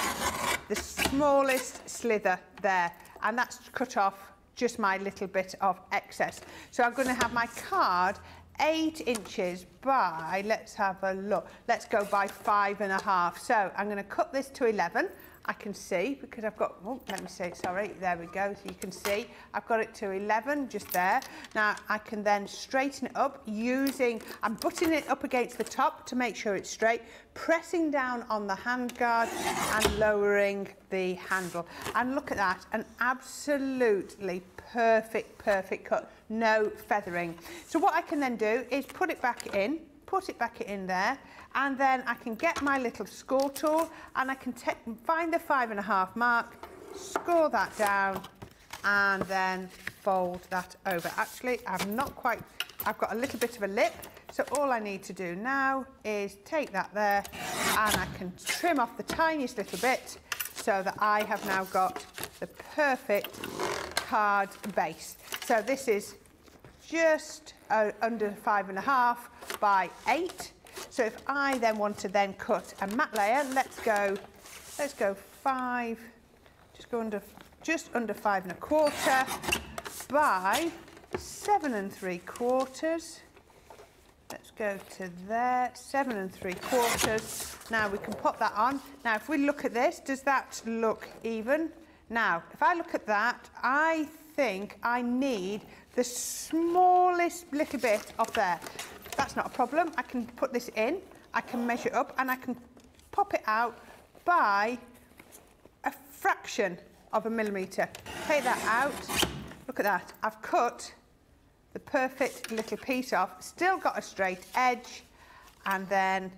the smallest slither there, and that's cut off just my little bit of excess. So I'm going to have my card eight inches by, let's have a look, let's go by five and a half. So I'm going to cut this to eleven. I can see, because I've got, oh, let me see, sorry, there we go. So you can see I've got it to eleven just there. Now I can then straighten it up using, I'm butting it up against the top to make sure it's straight, pressing down on the hand guard and lowering the handle. And look at that, an absolutely perfect, perfect cut, no feathering. So what I can then do is put it back in, put it back in there, and then I can get my little score tool and I can find the five and a half mark, score that down, and then fold that over. Actually, I've not quite, I've got a little bit of a lip, so all I need to do now is take that there and I can trim off the tiniest little bit so that I have now got the perfect card base. So this is just uh, under five and a half by eight. So if I then want to then cut a matte layer, let's go, let's go five, just go under, just under five and a quarter by seven and three quarters. Let's go to there, seven and three quarters. Now we can pop that on. Now if we look at this, does that look even? Now, if I look at that, I think I need the smallest little bit off there. That's not a problem. I can put this in, I can measure up, and I can pop it out by a fraction of a millimetre. Take that out. Look at that. I've cut the perfect little piece off, still got a straight edge, and then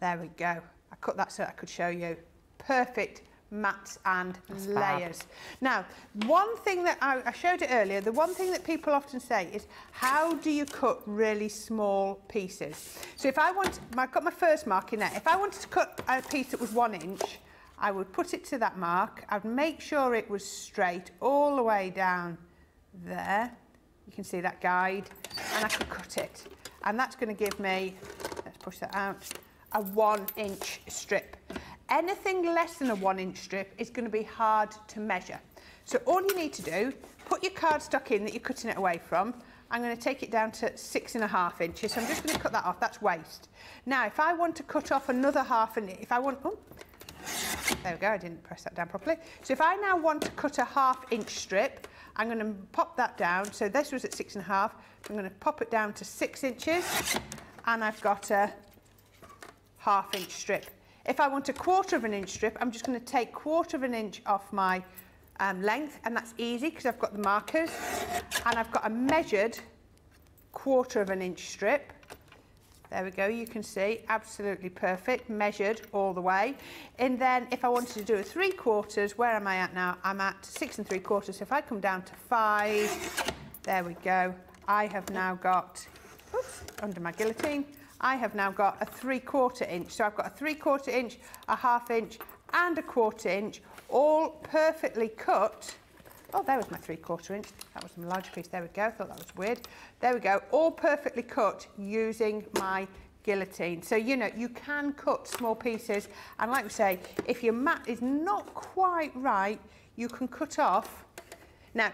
there we go. I cut that so I could show you. Perfect mats and That's layers. Fab. Now, one thing that I, I showed it earlier, the one thing that people often say is, how do you cut really small pieces? So if I want, I've got my first mark in there. If I wanted to cut a piece that was one inch, I would put it to that mark. I'd make sure it was straight all the way down there. You can see that guide, and I could cut it. And that's going to give me, let's push that out, a one inch strip. Anything less than a one inch strip is going to be hard to measure. So all you need to do, put your cardstock in that you're cutting it away from. I'm going to take it down to six and a half inches. So I'm just going to cut that off. That's waste. Now, if I want to cut off another half an inch, if I want, oh, there we go, I didn't press that down properly. So if I now want to cut a half inch strip, I'm going to pop that down. So this was at six and a half. I'm going to pop it down to six inches and I've got a half inch strip. If I want a quarter of an inch strip, I'm just going to take quarter of an inch off my um, length, and that's easy because I've got the markers, and I've got a measured quarter of an inch strip. There we go, you can see, absolutely perfect, measured all the way. And then if I wanted to do a three quarters, where am I at now? I'm at six and three quarters, so if I come down to five, there we go, I have now got, oops, under my guillotine, I have now got a three-quarter inch. So I've got a three-quarter inch, a half inch, and a quarter inch, all perfectly cut. Oh, there was my three-quarter inch. That was my larger piece. There we go. I thought that was weird. There we go. All perfectly cut using my guillotine. So, you know, you can cut small pieces. And like we say, if your mat is not quite right, you can cut off. Now,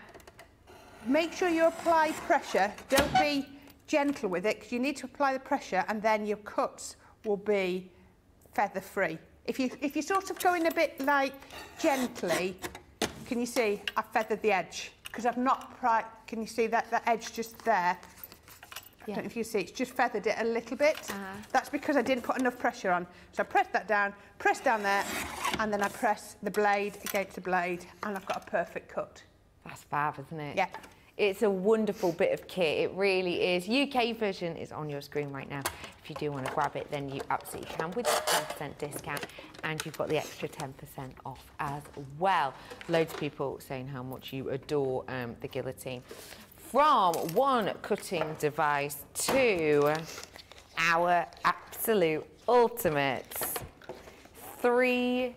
make sure you apply pressure. Don't be gentle with it, because you need to apply the pressure and then your cuts will be feather free. If you if you sort of go in a bit like gently, can you see I've feathered the edge? Because I've not, can you see that, that edge just there? Yeah. I don't know if you see, it's just feathered it a little bit. Uh-huh. That's because I didn't put enough pressure on. So I press that down, press down there, and then I press the blade against the blade and I've got a perfect cut. That's fab, isn't it? Yeah. It's a wonderful bit of kit, it really is. U K version is on your screen right now. If you do want to grab it, then you absolutely can with a ten percent discount, and you've got the extra ten percent off as well. Loads of people saying how much you adore um, the guillotine. From one cutting device to our absolute ultimates. Three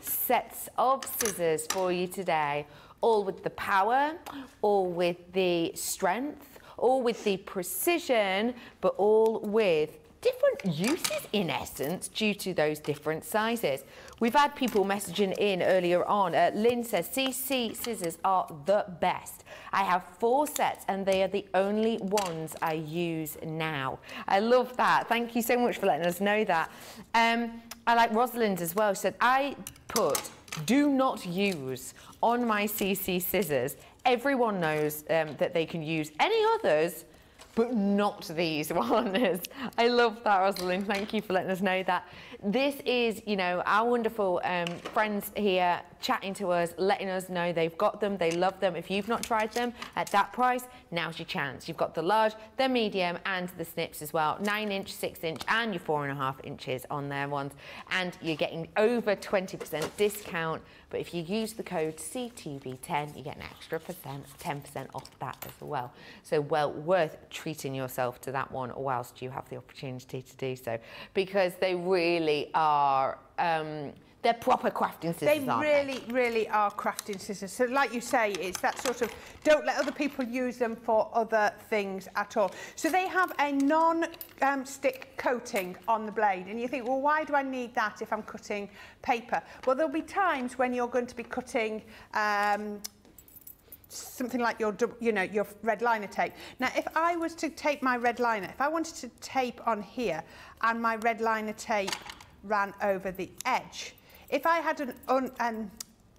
sets of scissors for you today. All with the power, all with the strength, all with the precision, but all with different uses in essence due to those different sizes. We've had people messaging in earlier on. Uh, Lynn says, C C scissors are the best. I have four sets and they are the only ones I use now. I love that. Thank you so much for letting us know that. Um, I like Rosalind's as well. She said, I put do not use on my C C scissors. Everyone knows um, that they can use any others, but not these ones. I love that, Rosalind. Thank you for letting us know that. This is, you know, our wonderful um, friends here chatting to us, letting us know they've got them, they love them. If you've not tried them at that price, now's your chance. You've got the large, the medium, and the snips as well. Nine inch, six inch, and your four and a half inches on their ones. And you're getting over twenty percent discount. But if you use the code C T V ten, you get an extra percent, ten percent off that as well. So well worth treating yourself to that one whilst you have the opportunity to do so, because they really are, um, they're proper crafting scissors. They really, they? really are crafting scissors. So like you say, it's that sort of, don't let other people use them for other things at all. So they have a non-stick um, coating on the blade. And you think, well, why do I need that if I'm cutting paper? Well, there'll be times when you're going to be cutting um, something like your, you know, your red liner tape. Now, if I was to tape my red liner, if I wanted to tape on here and my red liner tape ran over the edge, if I had an un, um,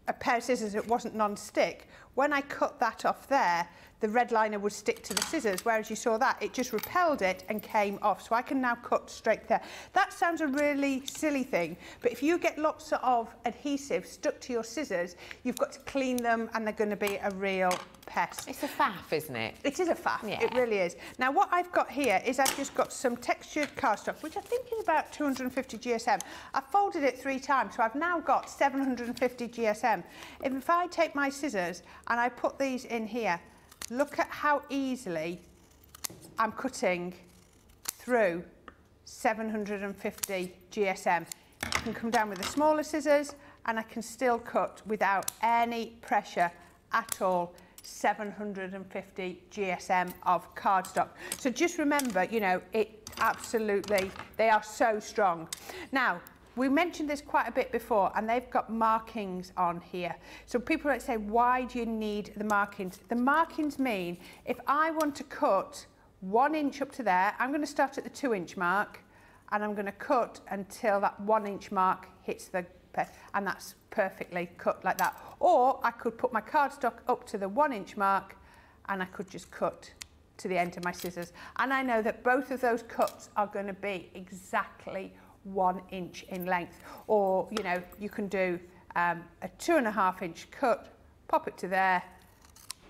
a pair of scissors that wasn't non-stick, when I cut that off there, the red liner would stick to the scissors, whereas you saw that, it just repelled it and came off. So I can now cut straight there. That sounds a really silly thing, but if you get lots of adhesive stuck to your scissors, you've got to clean them and they're going to be a real pest. It's a faff, isn't it? It is a faff, yeah. It really is. Now what I've got here is I've just got some textured cardstock, which I think is about two hundred fifty G S M. I've folded it three times, so I've now got seven hundred fifty G S M. If I take my scissors and I put these in here, look at how easily I'm cutting through seven hundred fifty G S M. I can come down with the smaller scissors and I can still cut without any pressure at all seven hundred fifty G S M of cardstock. So just remember, you know, it absolutely, they are so strong. Now, we mentioned this quite a bit before, and they've got markings on here. So people might say, why do you need the markings? The markings mean if I want to cut one inch up to there, I'm going to start at the two inch mark, and I'm going to cut until that one inch mark hits the, and that's perfectly cut like that. Or I could put my cardstock up to the one inch mark, and I could just cut to the end of my scissors. And I know that both of those cuts are going to be exactly one inch in length. Or, you know, you can do um, a two and a half inch cut, pop it to there,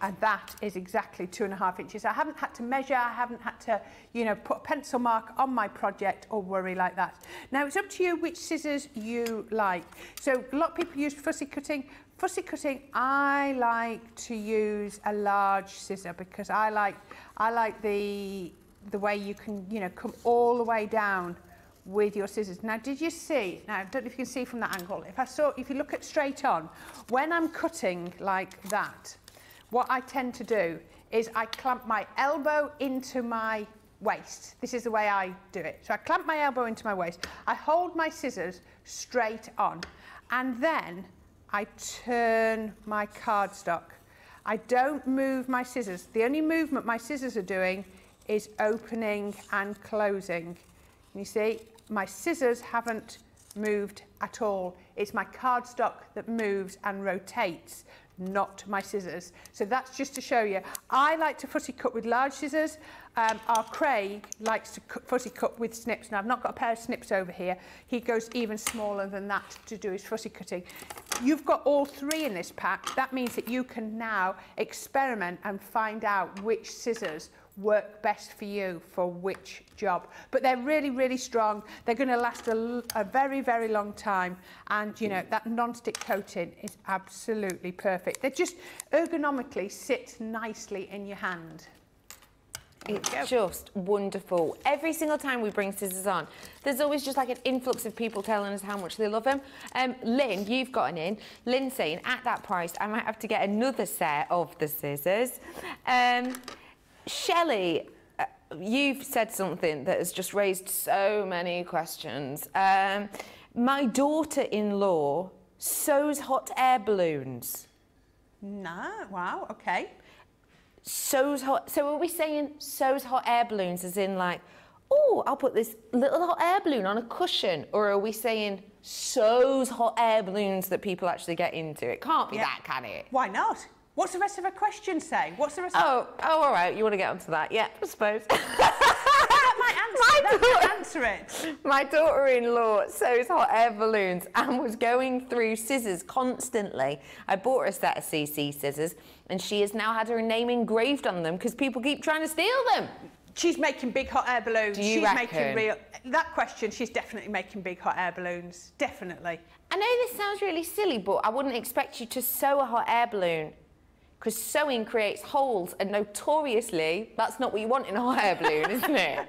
and that is exactly two and a half inches. I haven't had to measure, I haven't had to, you know, put a pencil mark on my project or worry like that. Now, it's up to you which scissors you like. So a lot of people use fussy cutting. Fussy cutting, I like to use a large scissor because I like, I like the, the way you can, you know, come all the way down with your scissors. Now, did you see, now I don't know if you can see from that angle, if I saw, if you look at straight on, when I'm cutting like that, what I tend to do is I clamp my elbow into my waist. This is the way I do it. So I clamp my elbow into my waist, I hold my scissors straight on, and then I turn my cardstock. I don't move my scissors. The only movement my scissors are doing is opening and closing. You see, my scissors haven't moved at all. It's my cardstock that moves and rotates, not my scissors. So that's just to show you. I like to fussy cut with large scissors. Um, our Craig likes to fussy cut with snips. Now, I've not got a pair of snips over here. He goes even smaller than that to do his fussy cutting. You've got all three in this pack. That means that you can now experiment and find out which scissors work best for you for which job. But they're really, really strong. They're going to last a, a very, very long time. And, you know, that non-stick coating is absolutely perfect. They just ergonomically sit nicely in your hand. It's just wonderful. Every single time we bring scissors on, there's always just like an influx of people telling us how much they love them. Um, Lynn, you've gotten in. Lynn saying, at that price, I might have to get another set of the scissors. Um, Shelley, uh, you've said something that has just raised so many questions. Um, my daughter-in-law sews hot air balloons. Nah, wow, okay. Sews hot, so are we saying sews hot air balloons as in like, oh, I'll put this little hot air balloon on a cushion, or are we saying sews hot air balloons that people actually get into. It can't be yeah. that, can it? Why not? What's the rest of her question saying? What's the rest oh, of her... Oh, all right. You want to get onto that? Yeah, I suppose. That might answer, my that answer it. My daughter-in-law sews hot air balloons and was going through scissors constantly. I bought her a set of C C scissors and she has now had her name engraved on them because people keep trying to steal them. She's making big hot air balloons. Do you she's reckon? making real that question, she's definitely making big hot air balloons. Definitely. I know this sounds really silly, but I wouldn't expect you to sew a hot air balloon. Because sewing creates holes, and notoriously, that's not what you want in a hot air balloon, isn't it?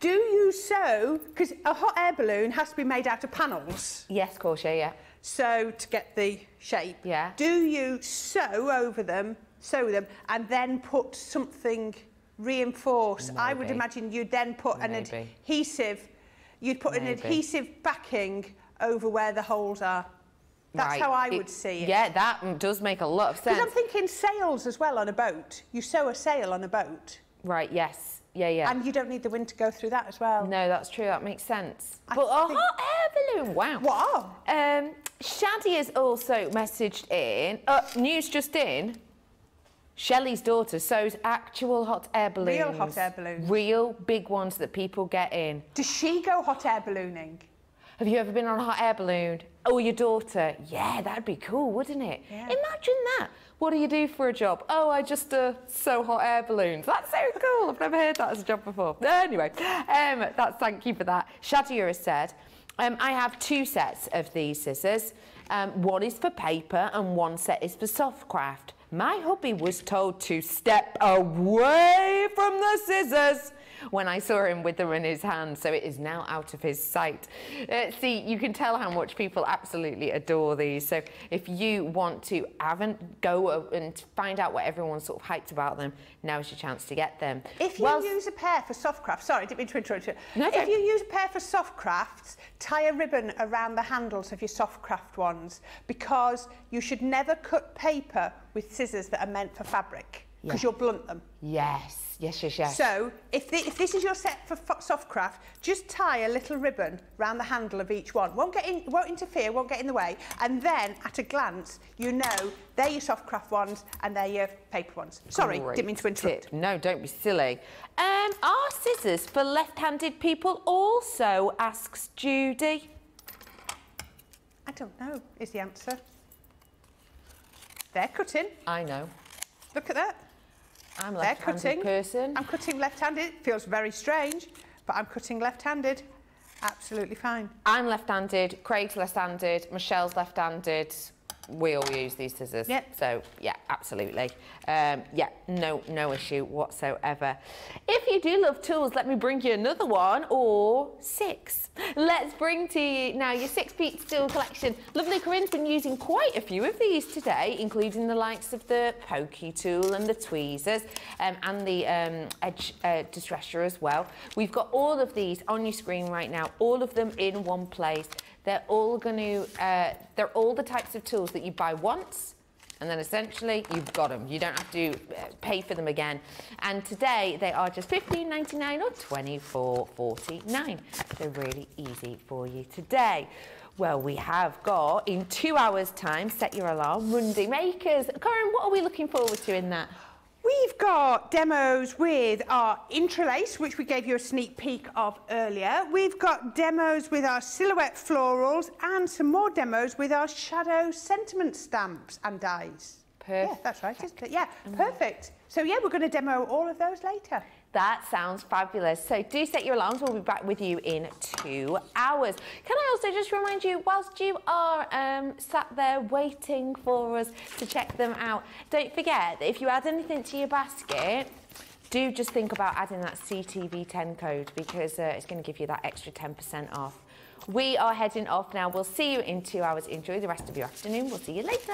Do you sew? Because a hot air balloon has to be made out of panels. Yes, of course, yeah, yeah. So, to get the shape. Yeah. Do you sew over them, sew them, and then put something reinforced? Maybe. I would imagine you'd then put Maybe. an adhesive, you'd put Maybe. an adhesive backing over where the holes are. That's right. how I would it, see it. Yeah, that does make a lot of sense. Because I'm thinking sails as well on a boat. You sew a sail on a boat. Right, yes. Yeah, yeah. And you don't need the wind to go through that as well. No, that's true. That makes sense. I but think... a hot air balloon, wow. Wow. Um, Shadi has also messaged in, uh, news just in, Shelley's daughter sews actual hot air balloons. Real hot air balloons. Real big ones that people get in. Does she go hot air ballooning? Have you ever been on a hot air balloon? Oh, your daughter. Yeah, that'd be cool, wouldn't it? Yeah. Imagine that. What do you do for a job? Oh, I just uh, sew hot air balloons. That's so cool. I've never heard that as a job before. Anyway, um, that's, thank you for that. Shadia has said, um, I have two sets of these scissors. Um, one is for paper and one set is for soft craft. My hubby was told to step away from the scissors when I saw him with them in his hand, so it is now out of his sight. Uh, see, you can tell how much people absolutely adore these, so if you want to have and go and find out what everyone's sort of hyped about them, now's your chance to get them. If you well, use a pair for soft crafts, sorry, I didn't mean to interrupt you. No, if don't. you use a pair for soft crafts, tie a ribbon around the handles of your soft craft ones, because you should never cut paper with scissors that are meant for fabric, because yeah. you'll blunt them. Yes. Yes, yes, yes. So, if, the, if this is your set for soft craft, just tie a little ribbon round the handle of each one. Won't get in, won't interfere, won't get in the way. And then, at a glance, you know they're your soft craft ones and they're your paper ones. Sorry, Great didn't mean to interrupt. Tip. No, don't be silly. Um, are scissors for left-handed people also? Asks Judy. I don't know, is the answer. They're cutting. I know. Look at that. I'm a left-handed person. I'm cutting left-handed. It feels very strange, but I'm cutting left-handed. Absolutely fine. I'm left-handed, Craig's left-handed, Michelle's left-handed. We all use these scissors. Yep. So, yeah, absolutely. Um, yeah, no, no issue whatsoever. If you do love tools, let me bring you another one or six. Let's bring to you now your six-piece tool collection. Lovely Corinne's been using quite a few of these today, including the likes of the pokey tool and the tweezers um, and the um, edge uh, distresser as well. We've got all of these on your screen right now, all of them in one place. They're all going to, uh, they're all the types of tools that you buy once and then essentially you've got them. You don't have to pay for them again. And today they are just fifteen ninety-nine or twenty-four forty-nine. They're really easy for you today. Well, we have got, in two hours' time, set your alarm, Monday Makers. Corinne, what are we looking forward to in that? We've got demos with our Intralace, which we gave you a sneak peek of earlier. We've got demos with our Silhouette florals and some more demos with our shadow sentiment stamps and dies. Perfect. Yeah, that's right, isn't it? Yeah, perfect. So, yeah, we're going to demo all of those later. That sounds fabulous. So do set your alarms. We'll be back with you in two hours. Can I also just remind you, whilst you are um, sat there waiting for us to check them out, don't forget that if you add anything to your basket, do just think about adding that C T V ten code because uh, it's going to give you that extra ten percent off. We are heading off now. We'll see you in two hours. Enjoy the rest of your afternoon. We'll see you later.